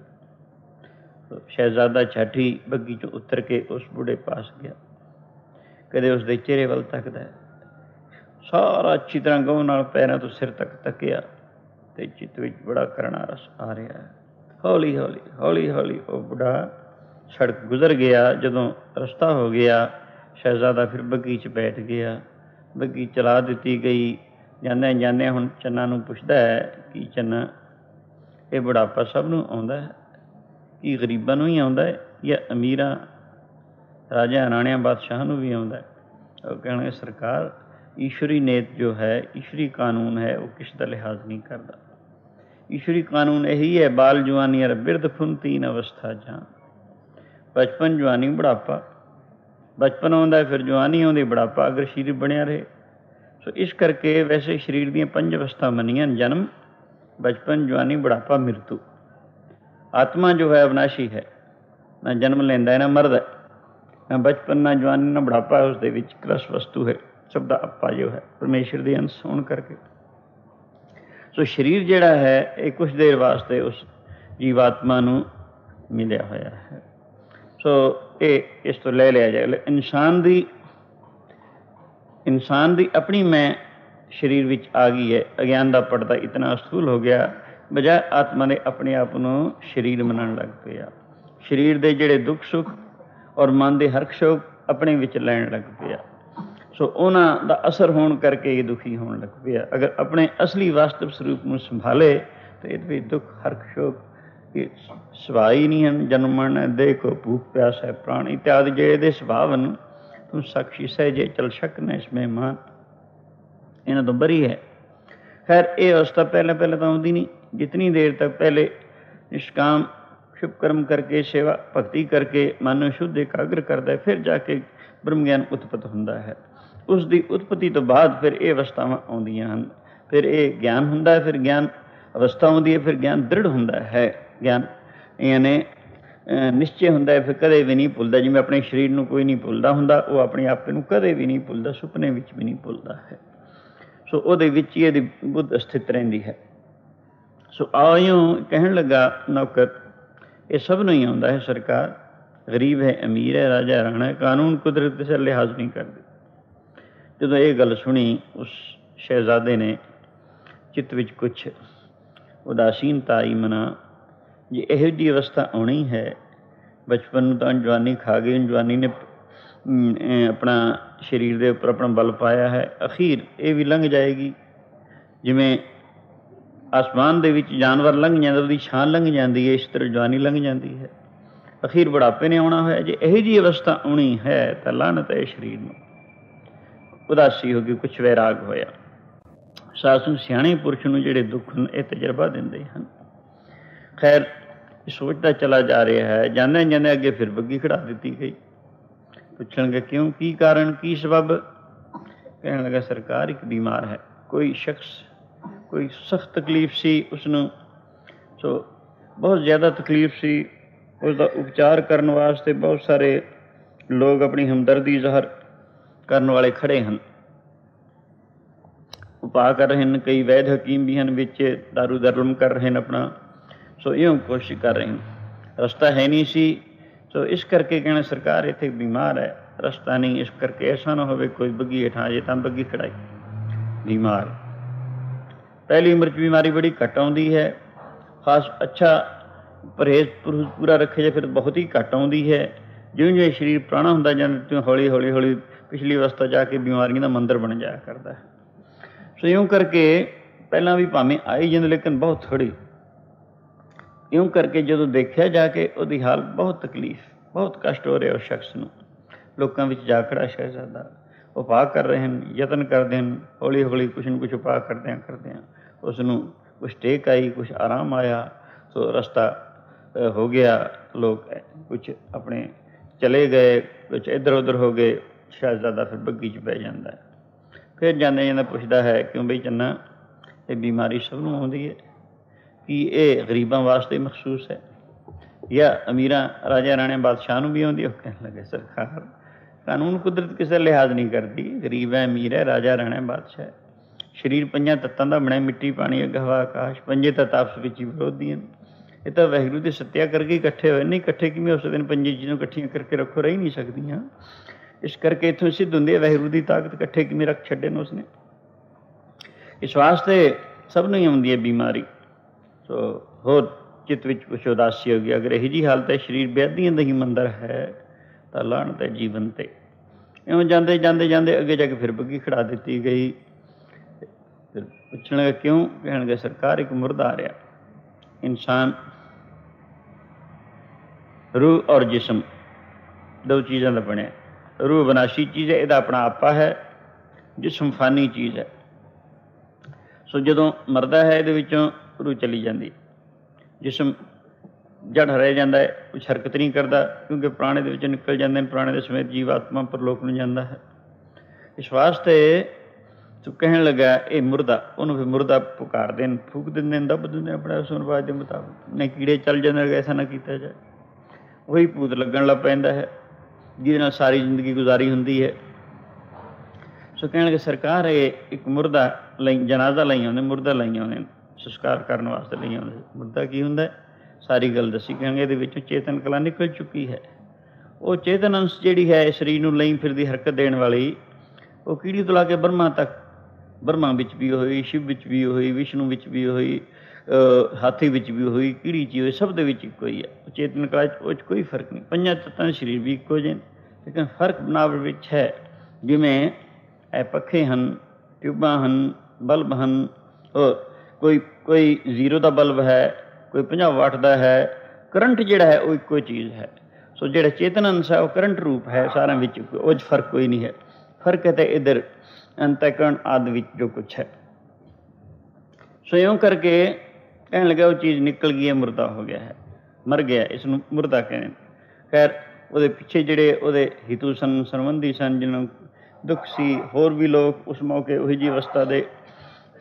तो शहजादा छाठी बग्गी चों उतर के उस बुढ़े पास गया, कदे उसदे चेहरे वल तकदा, सारा अच्छी तरह गौं नाल पैरां तों सिर तक तकिया, तो चित्त विच बड़ा करना रस आ रहा है। हौली हौली हौली हौली वह बुढ़ा सड़क गुजर गया। जदों रस्ता हो गया, शहजादा फिर बग्गी च बैठ गया, बग्गी चला दी गई। जाने जाने हुण चन्ना नूं पुछदा है कि चन्ना, ये बुढ़ापा सब नूं आउंदा है कि गरीबां नूं ही आउंदा है या अमीरां, राजा राणियां बादशाहां नूं भी आउंदा है? वह कहणगे, सरकार ईश्वरी नेत जो है, ईश्वरी कानून है, वो किसी का लिहाज नहीं करता। ईश्वरी कानून यही है, बाल जवानी और बिरद फुन 3 अवस्था जान। बचपन जवानी बुढ़ापा, बचपन आंदा फिर जवानी आँदी बुढ़ापा, अगर शरीर बनया रहे। सो इस करके वैसे शरीर दी 5 अवस्था मनिया, जन्म, बचपन, जवानी, बुढ़ापा, मृत्यु। आत्मा जो है अविनाशी है, ना जन्म लेंदा है ना मरद है, ना बचपन ना जवानी ना बुढ़ापा, उस दे विच रस वस्तु है। सब दा आपा जो है परमेश्वर दे अंश होण करके। सो शरीर जिहड़ा है ये कुछ देर वास्ते उस जीवात्मा नूं मिलिया होया है, सो ये इस तो ले लिया जाए। इंसान दी अपनी मैं शरीर विच आ गई है। अज्ञान दा पर्दा इतना स्थूल हो गया, बजाय आत्मा ने अपने आप नूं शरीर मनण लग पिया। शरीर दे जिहड़े दुख सुख और मन दे हर शौक अपने विच लैण लग पिया। सो उन्हां दा असर होण करके ये दुखी होण लग पिया। अगर अपने असली वास्तव स्वरूप में संभाले तो ये दुख हर्ख शोक ये सुभाव ही नहीं हैं। जन्मण देखो भूख प्यास है प्राण इत्यादि जे सुभाव न तू साक्षी सहजे चल शक न इसमें मान, इन्हां तो बरी है। खैर ये अवस्था पहले तो आती नहीं, जितनी देर तक पहले निष्काम शुभ कर्म करके सेवा भक्ति करके मन में शुद्ध एकाग्र करता है, फिर जाके ब्रह्म ज्ञान उत्पत्त होंदा है। उस दी उत्पत्ति तो बाद फिर ये अवस्थावां आउंदियां हन, फिर ये ज्ञान हुंदा है, फिर ज्ञान अवस्था आउंदी है, फिर ज्ञान दृढ़ हुंदा है। ज्ञान यानी निश्चय होंदा है फिर कदे भी नहीं भुलदा। जिवें अपने शरीर नूं कोई नहीं भुलदा हुंदा, वह अपने आपे नूं कदे भी नहीं भुलदा, सुपने विच भी नहीं भुलदा है। सो उहदे विच ही इहदी बुद्ध स्थित रहिंदी है। सो आइयों कहण लगा नौकर, ये सब नूं ही आउंदा है। सरकार गरीब है, अमीर है, राजा राणा है, कानून कुदरत दे सिर लिहाज नहीं करदे। ਜਦੋਂ ਇਹ ਗੱਲ ਸੁਣੀ ਉਸ ਸ਼ਹਿਜ਼ਾਦੇ ਨੇ ਚਿੱਤ ਵਿੱਚ ਕੁਛ ਉਦਾਸੀਨਤਾ ਆਈ, ਮਨਾ ਜੇ ਇਹੋ ਜਿਹੀ ਅਵਸਥਾ ਆਉਣੀ ਹੈ। ਬਚਪਨ ਨੂੰ ਤਾਂ ਜਵਾਨੀ ਖਾ ਗਈ, ਜਵਾਨੀ ਨੇ ਆਪਣਾ ਸਰੀਰ ਦੇ ਉੱਪਰ ਆਪਣਾ ਬਲ ਪਾਇਆ ਹੈ, ਅਖੀਰ ਇਹ ਵੀ ਲੰਘ ਜਾਏਗੀ। ਜਿਵੇਂ ਆਸਮਾਨ ਦੇ ਵਿੱਚ ਜਾਨਵਰ ਲੰਘ ਜਾਂਦਾ, ਉਹਦੀ ਛਾਨ ਲੰਘ ਜਾਂਦੀ ਹੈ, ਇਸ ਤਰ੍ਹਾਂ ਜਵਾਨੀ ਲੰਘ ਜਾਂਦੀ ਹੈ। ਅਖੀਰ ਬੁਢਾਪੇ ਨੇ ਆਉਣਾ ਹੋਇਆ। ਜੇ ਇਹੋ ਜਿਹੀ ਅਵਸਥਾ ਆਉਣੀ ਹੈ ਤਾਂ ਲਾਹਨਤ ਹੈ ਸਰੀਰ ਨੂੰ। उदासी होगी, कुछ वैराग होया। सासू सियाने पुरुष नूं जिहड़े दुख ये तजर्बा दिंदे हन। खैर सोचता चला जा रहा है, जांदे जांदे अगे फिर बग्गी खड़ा दिती गई। पुछणगे क्यों, की कारण, की सबब? कहण लगा सरकार एक बीमार है, कोई शख्स कोई सख्त तकलीफ सी उसनूं, सो बहुत ज़्यादा तकलीफ सी, उसका उपचार करने वास्ते बहुत सारे लोग अपनी हमदर्दी ज़ाहर करने वाले खड़े हैं, उपा कर रहे हैं, कई वैद हकीम भी हैं, दारू दर्म कर रहे हैं अपना, सो यूँ कोशिश कर रहे हैं। रास्ता है नहीं सी, सो इस करके कहना सरकार इतने बीमार है, रास्ता नहीं, इस करके ऐसा ना हो कोई बग्गी हेठा जे तो बग्गी खड़ाई। बीमार पहली उम्र च बीमारी बड़ी घट आती है, खास अच्छा परहेज परहेज पूरा रखे जाए फिर बहुत ही घट आती है। ਜਿਉਂ ਜਿਉਂ ਸਰੀਰ ਪੁਰਾਣਾ ਹੁੰਦਾ ਜਾਂਦਾ ਤਿਉਂ ਹੌਲੀ ਹੌਲੀ ਹੌਲੀ ਪਿਛਲੀ ਅਵਸਥਾ ਜਾ ਕੇ ਬਿਮਾਰੀਆਂ ਦਾ ਮੰਦਰ ਬਣ ਜਾਇਆ ਕਰਦਾ ਹੈ। ਸੋ ਇਉਂ ਕਰਕੇ ਪਹਿਲਾਂ ਵੀ ਭਾਵੇਂ ਆਈ ਜਾਂਦੇ ਲੇਕਿਨ ਬਹੁਤ ਥੋੜ੍ਹੀ, ਇਉਂ ਕਰਕੇ ਜਦੋਂ ਦੇਖਿਆ ਜਾ ਕੇ ਉਹਦੀ ਹਾਲਤ ਬਹੁਤ ਤਕਲੀਫ, ਬਹੁਤ ਕਸ਼ਟ ਹੋ ਰਿਹਾ ਉਸ ਸ਼ਖਸ ਨੂੰ। ਲੋਕਾਂ ਵਿੱਚ ਜਾ ਖੜਾ ਸ਼ਹਿਜ਼ਾਦਾ, ਉਪਾਅ ਕਰ ਰਹੇ ਹਨ, ਯਤਨ ਕਰਦੇ ਹਨ, ਹੌਲੀ ਹੌਲੀ ਕੁਛ ਨਾ ਕੁਛ ਉਪਾਅ ਕਰਦਿਆਂ ਕਰਦਿਆਂ ਉਸ ਨੂੰ ਕੁਛ ਟੇਕ ਆਈ, ਕੁਛ ਆਰਾਮ ਆਇਆ, ਸੋ ਰਸਤਾ ਹੋ ਗਿਆ। ਲੋਕ ਕੁਛ ਆਪਣੇ चले गए, कुछ इधर उधर हो गए। शहजादा फिर बग्गी च पै जाता है। फिर जाने जाने पुछता है क्यों बई चन्ना, ये बीमारी सबनों आती है कि ये गरीबों वास्ते मखसूस है या अमीर राजा राणे बादशाह भी आती है? वह कहने लगे सरकार कानून कुदरत किसी लिहाज नहीं करती, गरीब है, अमीर है, राजा राणे बादशाह। शरीर पंजा तत्तों का बने, मिट्टी, पानी, अग, हवा, आकाश। पंजे तत्त आपस में ही विरोधी हैं। ਇਹ ਤਾਂ ਵਾਹਿਗੁਰੂ ਦੀ ਸੱਤਿਆ ਕਰਕੇ ਇਕੱਠੇ ਹੋਏ। ਨਹੀਂ ਇਕੱਠੇ ਕਿਵੇਂ ਉਸ ਦਿਨ ਪੰਜੇ ਚੀਜ਼ਾਂ ਇਕੱਠੀਆਂ ਕਰਕੇ ਰੱਖੋ ਰਹਿ ਨਹੀਂ ਸਕਦੀਆਂ। ਇਸ ਕਰਕੇ ਇੱਥੋਂ ਸਿੱਧ ਹੁੰਦੀ ਹੈ ਵਾਹਿਗੁਰੂ ਦੀ ਤਾਕਤ, ਇਕੱਠੇ ਕਿਵੇਂ ਰੱਖ ਛੱਡੇ ਨੇ ਉਸਨੇ। ਇਸ ਵਾਸਤੇ ਸਭ ਨੂੰ ਹੀ ਆਉਂਦੀ ਹੈ ਬਿਮਾਰੀ। ਸੋ ਹੋਰ ਚਿੱਤ ਵਿੱਚ ਕੁਛ ਉਦਾਸੀ ਹੋ ਗਈ। ਅਗਰ ਇਹੋ ਜਿਹੀ ਹਾਲਤ ਹੈ, ਸਰੀਰ ਵਿਆਧੀਆਂ ਦਾ ਹੀ ਮੰਦਰ ਹੈ, ਤਾਂ ਲਾਹਨਤ ਹੈ ਜੀਵਨ 'ਤੇ। ਇਉਂ ਜਾਂਦੇ ਜਾਂਦੇ ਜਾਂਦੇ ਅੱਗੇ ਜਾ ਕੇ ਫਿਰ ਬੱਗੀ ਖੜਾ ਦਿੱਤੀ ਗਈ। ਫਿਰ ਪੁੱਛਣਗੇ ਕਿਉਂ? ਕਹਿਣਗੇ ਸਰਕਾਰ ਇੱਕ ਮੁਰਦਾ ਆ ਰਿਹਾ। इंसान रूह और जिस्म दो चीज़ों का बने। रूह विनाशी चीज़ है, यदा अपना आपा है, जिस्म फानी चीज़ है। सो जदों मरदा है ये रूह चली जाती, जिस्म जड़ रह जाता है, कुछ हरकत नहीं करता क्योंकि प्राणे के निकल जाते हैं। प्राणे के समेत जीव आत्मा परलोक में जाता है। इस वास्ते तो कहने लगा ये मुरदा, उन्होंने फिर मुरदा पुकार देन, फूक देंगे, दब देंगे अपने रस्म रिवाज के मुताबिक। नहीं कीड़े चल जाने लगे, ऐसा ना किया जाए। वही भूत लगन लग पैंदा है जिहदे सारी जिंदगी गुजारी होंदी है। सो कहने लगे सरकार ये एक मुरदा लई, जनाजा लई आउंदे, मुरदा लई आउंदे, संस्कार करने वास्ते लई आउंदे। मुरदा की हुंदा है, सारी गल दसी। कहणगे इहदे विचों चेतन कला निकल चुकी है। वो चेतन अंश जिहड़ी है शरीर नूं लई फिरदी हरकत देण वाली, वो कीड़ी तो ला के ब्रह्मा तक, ब्रह्मा विच भी होई, शिव विच भी होई, विष्णु विच भी होई, हाथी विच भी होई, कीड़ी च होई, सब दे विच इक्को ही है। चेतन कला च कोई फर्क नहीं। पंजां तत्तां दे शरीर भी इक्को जे, लेकिन फर्क बनावट विच है। जिवें ए पखे हन, ट्यूबां हन, बल्ब हन, कोई कोई जीरो का बल्ब है, कोई 50 वाट का है। करंट जिहड़ा है वो इक्को चीज़ है। सो जिहड़ा चेतन अंश है वो करंट रूप है, सारा विच उह फर्क कोई नहीं है। फर्क है तो इधर अंतःकरण आदि विच जो कुछ है। सो यूँ करके कहने लगे वो चीज़ निकल गई है, मुर्दा हो गया है, मर गया, इसनूं मुर्दा कहने। खैर वो पिछे जिहड़े वो हितू सन, संबंधी सन, जिन्हों दुख सी, होर भी लोग उस मौके उही जी अवस्था दे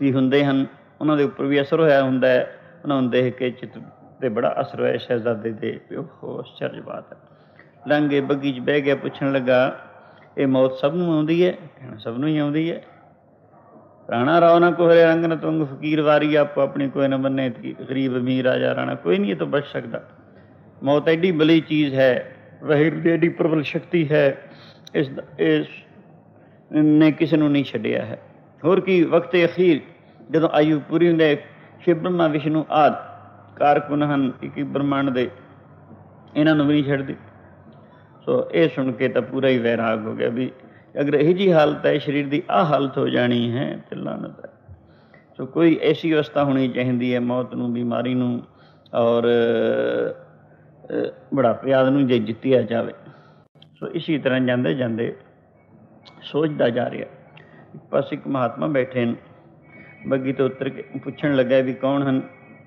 ही हुंदे हन। उन्हां दे उपर भी असर होया हुंदा है। उन्हां देख के चित ते बड़ा असर होया शहजादे दे। ओहो आश्चर्य बात है। लंघे बग्गी च बह गया, पुछन लगा ये मौत सबनों आउंदी है? कहना सबनों ही आउंदी है। राणा राव ना कोहरे रंग न तुंग फकीर वारी आपको अपनी कोई न बने, गरीब अमीर राजा राणा कोई नहीं है तो बच सकता। मौत एडी बड़ी चीज़ है, वाहिगुरू की एडी प्रबल शक्ति है, इस ने किसी को नहीं छड्या है। होर की वक्त अखीर जदों आयु पूरी हुंदे शिव ब्रह्मा विष्णु आदि कारकुन हन एक ब्रह्मांड दे, इन्हां नूं भी नहीं छड्दे। सो ये सुन के तो पूरा ही वैराग हो गया भी अगर यही जी हालत है शरीर की आ हालत हो जानी है तो लानत है। सो कोई ऐसी अवस्था होनी चाहिए है मौत नूं बीमारी नूं और बुढ़ापे आदि नूं जे जित्तिया जाए। सो इसी तरह जाते जाते सोचता जा रहा। एक पास एक महात्मा बैठे हैं, बग्गी तो उतर के पुछन लगे भी कौन हैं?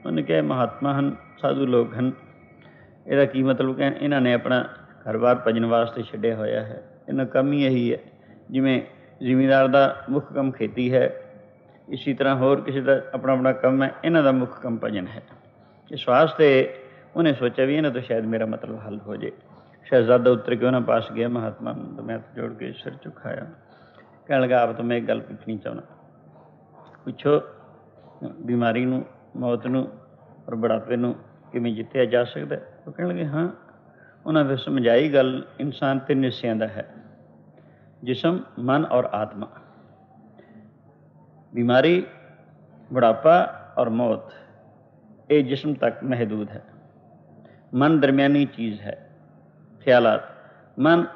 उन्हें कहा महात्मा हैं, साधु लोग हैं। इहदा की मतलब? कह इन्होंने अपना घर बार भजन वास्ते छड्डिया होया है, इन्हां कम ही यही है। जिमें जिमीदार का मुख कम खेती है, इसी तरह होर किसी का अपना अपना कम है, इन्हां दा मुख कम भजन है। इस वास्ते उन्हें सोचा भी इन्हां तो शायद मेरा मतलब हल हो जाए। शहजादा उतर के उन्होंने पास गया महात्मा, तो मैं हथ जोड़ के सिर झुकाया, कह लगा आप तो मैं एक गल पूछनी चाहना। पूछो। बीमारी नूं मौत नूं और बुढ़ापे नूं किवें जित्तिया जा सकता है? वो कह लगे हाँ। उन्होंने फिर समझाई गल इंसान तीन हिस्सियां दा है, जिसम मन और आत्मा। बीमारी बुढ़ापा और मौत ये जिसम तक महदूद है, मन दरमियानी चीज़ है। ख्यालात मन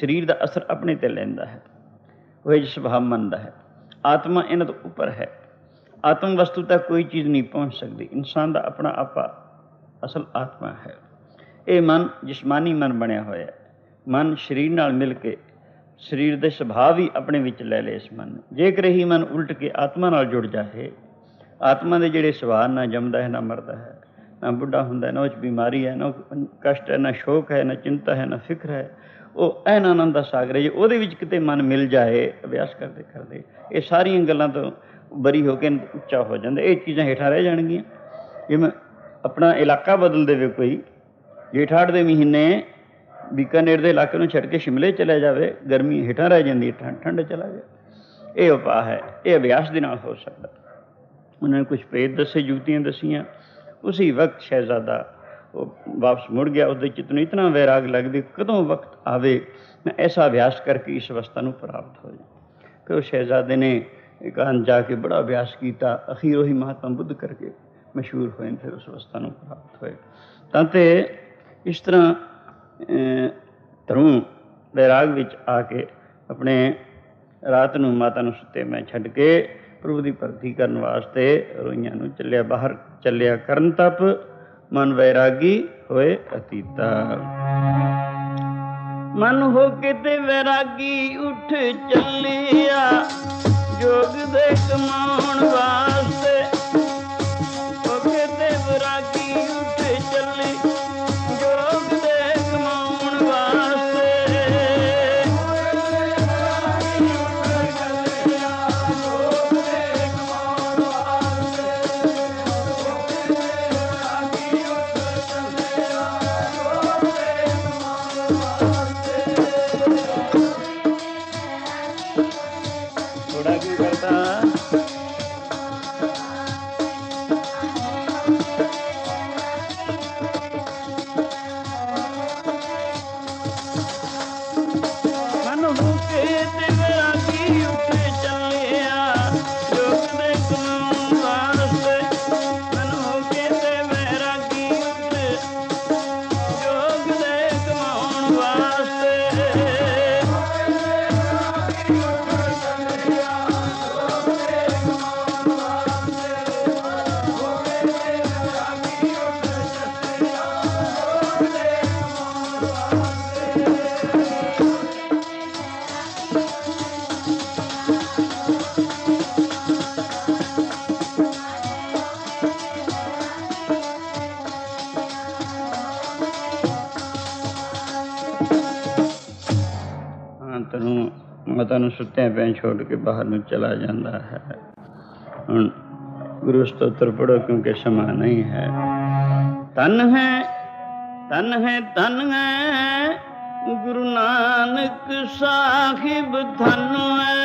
शरीर का असर अपने ते लेंदा है, वह स्वभाव मन का है। आत्मा इन्हां तो ऊपर है, आत्म वस्तु तक कोई चीज़ नहीं पहुँच सकती। इंसान का अपना आपा असल आत्मा है। ये मन जिसमानी मन बनया होया है, मन शरीर नाल मिल के शरीर के स्वभाव भी अपने विच ले ले। इस मन जेकर ही मन उल्ट के आत्मा नाल जुड़ जाए, आत्मा के जिहड़े स्वभाव ना जमदा है ना मरदा है, ना बुढ़ा हुंदा, ना उस बीमारी है, ना कष्ट है, ना शोक है, ना चिंता है, ना फिक्र है। वो ऐन आनंद का सागर है। जे उहदे विच किते मन मिल जाए, अभ्यास करते करते ये सारिया गलों तो बरी होकर उच्चा हो जाता। ये चीज़ा हेठा रह जाएगियाँ। जिवें अपना इलाका बदल देवे कोई, जेठाड़ के महीने बीकानेर के इलाके में छड्ड के शिमले चला जाए, गर्मी हेठा रह जाती, ठंड चला जाए। ये उपाय है, ये अभ्यास दे नाल हो सकता। उन्होंने कुछ भेद दसे, युक्तियाँ दसियाँ। उसी वक्त शहजादा वापस मुड़ गया। उसके चित्त में इतना वैराग लग गया कदों वक्त आवे मैं ऐसा अभ्यास करके इस अवस्था को प्राप्त हो जाए। फिर उस शहजादे ने एकांत जाके बड़ा अभ्यास किया, अखीर वही महात्मा बुद्ध करके मशहूर होए। फिर उस अवस्था को प्राप्त होए। ताते इस तरह धरू वैराग विच आके अपने रात नूं माता नूं सुते मैं छड्ड के प्रभु की भगती करने वास्ते रोइयां नूं चलिया बाहर, चलिया करन तप मन वैरागी होए अतीता। मन हो किते वैरागी उठ चलिया जोग दे कमाउण वास्ते। हो किते वैरागी उठ चली जोग दे कमाउण वास्ते। सुत्या पैं छोड़ के बाहर में चला जाता है। गुरु स्तोत्र पढ़ो क्योंकि समा नहीं है। तन है धन है गुरु नानक साहिब धन है।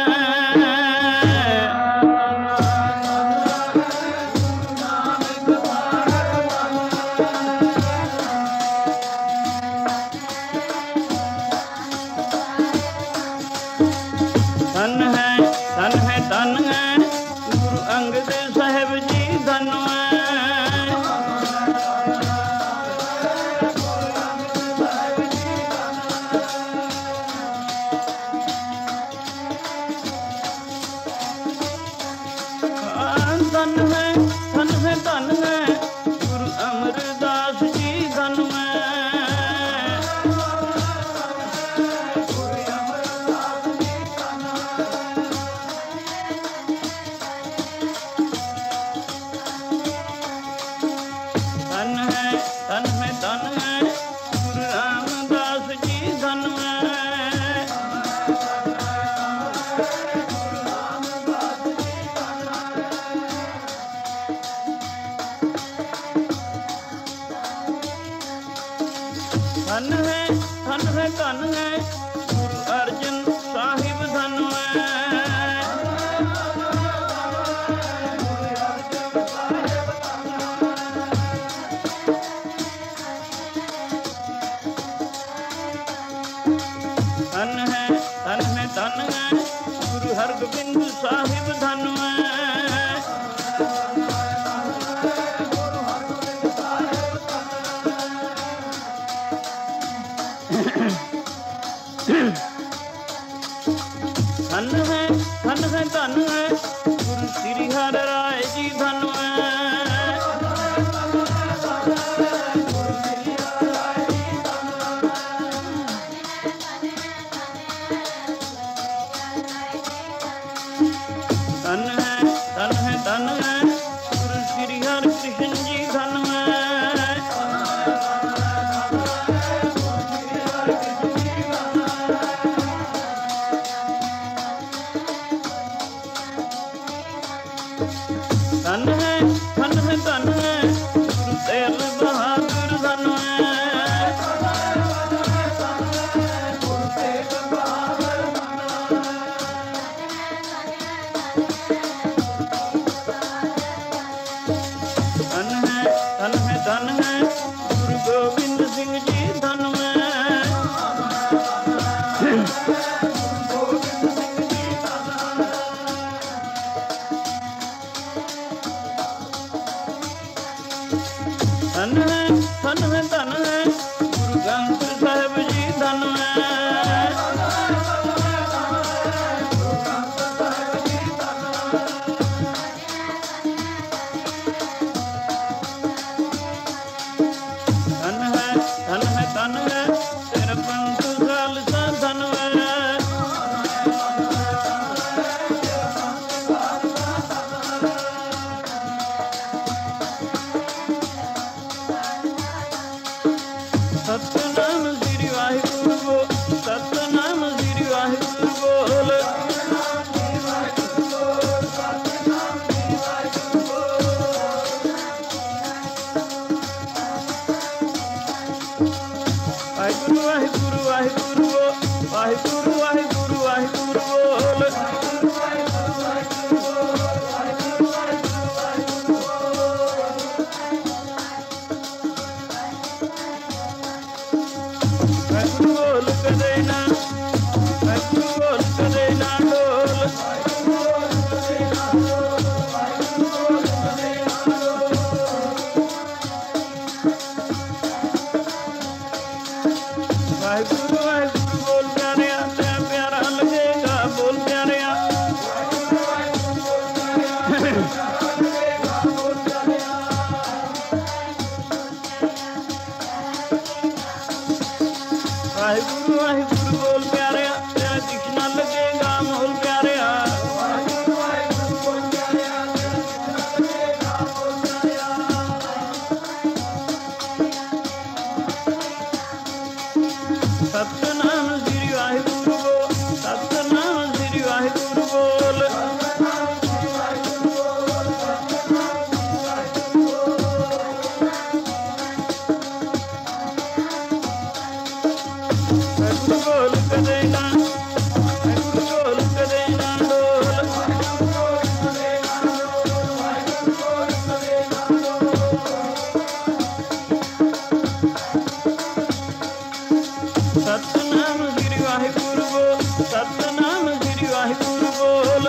सतनाम श्री वाहेगुरु बोल, सतनाम श्री वाहेगुरु बोल,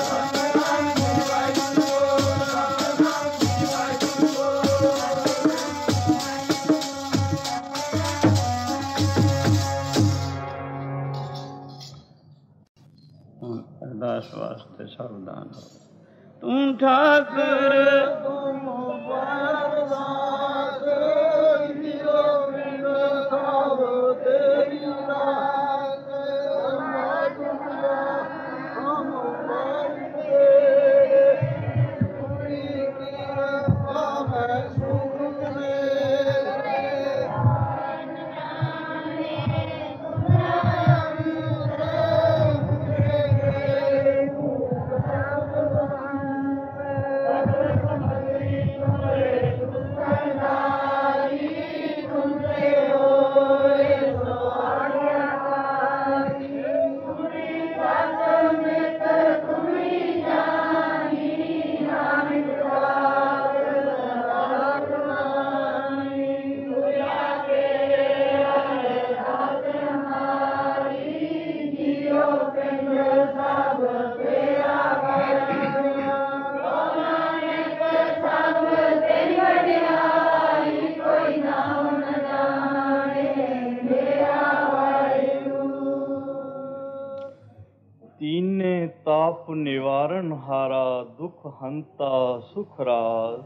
अरदास वास्ते सावधान हो। तुम ठाकुर तुम निवारण हारा दुख हंता सुखरास,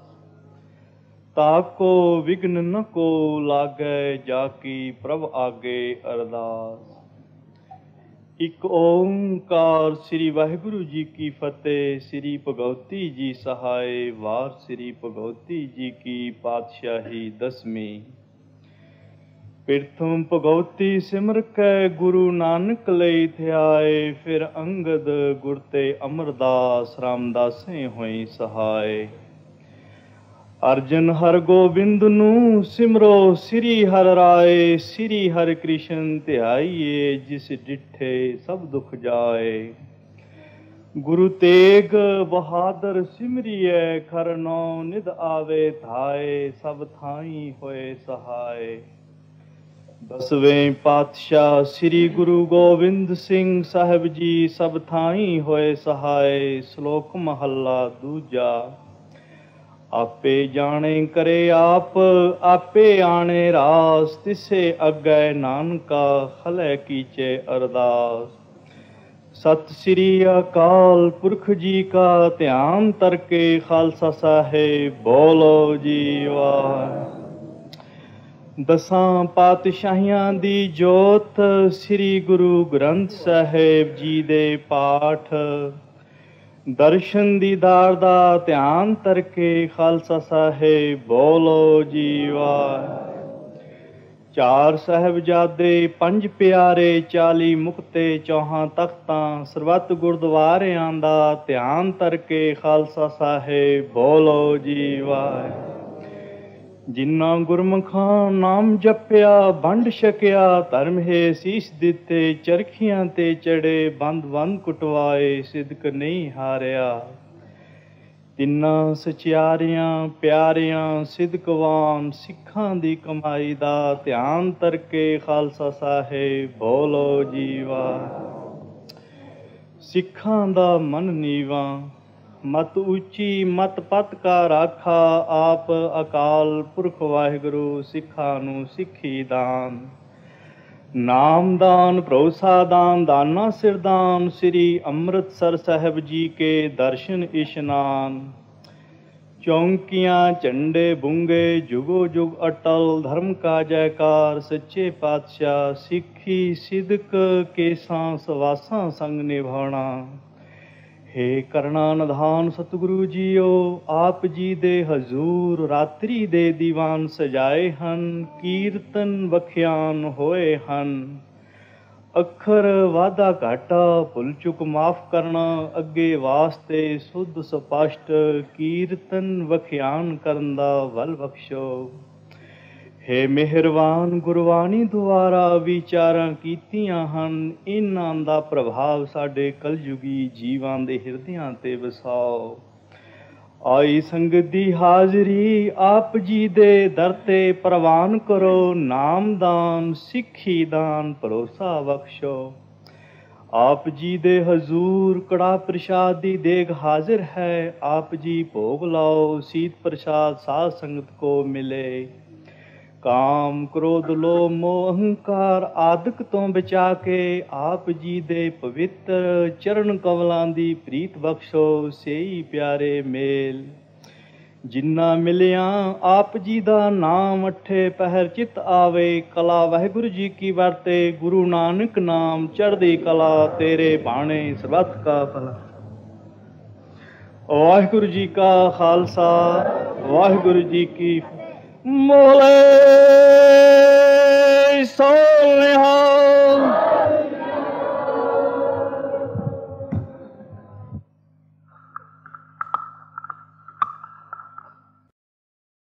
ताको विघ्न न को लागे जाकी प्रभु आगे अरदास। इक ओंकार श्री वाहेगुरु जी की फतेह, श्री भगवती जी सहाय, वार श्री भगवती जी की पातशाही दसवीं। प्रथम भगवती सिमर कै गुरु नानक लई ध्याए, फिर अंगद गुर ते अमरदास रामदासें होई सहाय। अर्जन हर गोबिंद नू सिमरो श्री हर राय, श्री हर कृष्ण ध्याइए जिस डिठे सब दुख जाए। गुरु तेग बहादुर सिमरिए खर नौ निध आवे धाए, सब थाई होए सहाय। दसवें पातशाह श्री गुरु गोविंद सिंह साहब जी, सब थाई होए सहाय। श्लोक महला दूजा। आपे जाने करे आप, आपे आने रास, तिसे अगै नानका खलै कीचे अरदास। सत श्री अकाल पुरख जी का ध्यान तरके खालसा साहेब, बोलो जी वाह। दसां पातशाहियां दी जोत श्री गुरु ग्रंथ साहिब जी दे पाठ, दर्शन दीदार दा ध्यान तरके खालसा साहेब, बोलो जी वाह। चार साहिबजादे पंज प्यारे, 40 मुक्ते 4 तख्तां, सर्बत गुरुद्वारियां दा ध्यान तरके खालसा साहेब, बोलो जी वाह। जिन्ना गुरमुखां नाम जपया वंड छकिया, धर्म है शीश दिते चरखियां ते चढ़े, बंद बंद कुटवाए सिदक नहीं हारिया। तिन्ना सचियारियां प्यारियां सिदकवान, सिखां दी कमाई दा ध्यान तरके खालसा साहेब, बोलो जीवा। सिखां दा मन नीवा मत ऊंची, मत पत का राखा, आप अकाल पुरख वाहेगुरु सिखा नू सिखी दान। नाम दान भरोसा दान दाना सिरदान, श्री अमृतसर साहब जी के दर्शन इशनान। चौंकियाँ झंडे बुंगे जुगो जुग अटल, धर्म का जयकार सच्चे पातशाह, सिखी सिदक के सांस वासा संग निभाना। हे करना निधान सतगुरु जीओ, आप जी दे हजूर रात्रि दे दीवान सजाए हन, कीर्तन बख्यान होए हन। अखर वादा घाटा भुल चुक माफ करना, अगे वास्ते सुध स्पष्ट कीर्तन बख्यान करन दा वल बख्शो। हे मेहरबान गुरबाणी द्वारा विचारां कीतियां हन, इन्हां दा प्रभाव साडे कलयुगी जीवां दे हिरदियां ते वसाओ। आई संगत दी हाजरी आप जी दे दर ते प्रवान करो, नाम दान सिखी दान भरोसा बख्शो। आप जी दे हजूर कड़ा प्रसाद दी देग हाजिर है, आप जी भोग लाओ सीत प्रसाद साध संगत को मिले। काम क्रोध लोभ मोह अहंकार आदक तो बचा के आप जी दे पवित्र चरण कमलां दी प्रीत बख्शो, सेई प्यारे मेल। जिन्ना मिलिया आप जी दा नाम अठे पहर चित आवे, कला वाहगुरु जी की वरते गुरु नानक नाम चढ़दी कला, तेरे बाणे सर्बत का भला। वाहगुरु जी का खालसा वाहगुरु जी की मोले सोल निहाल।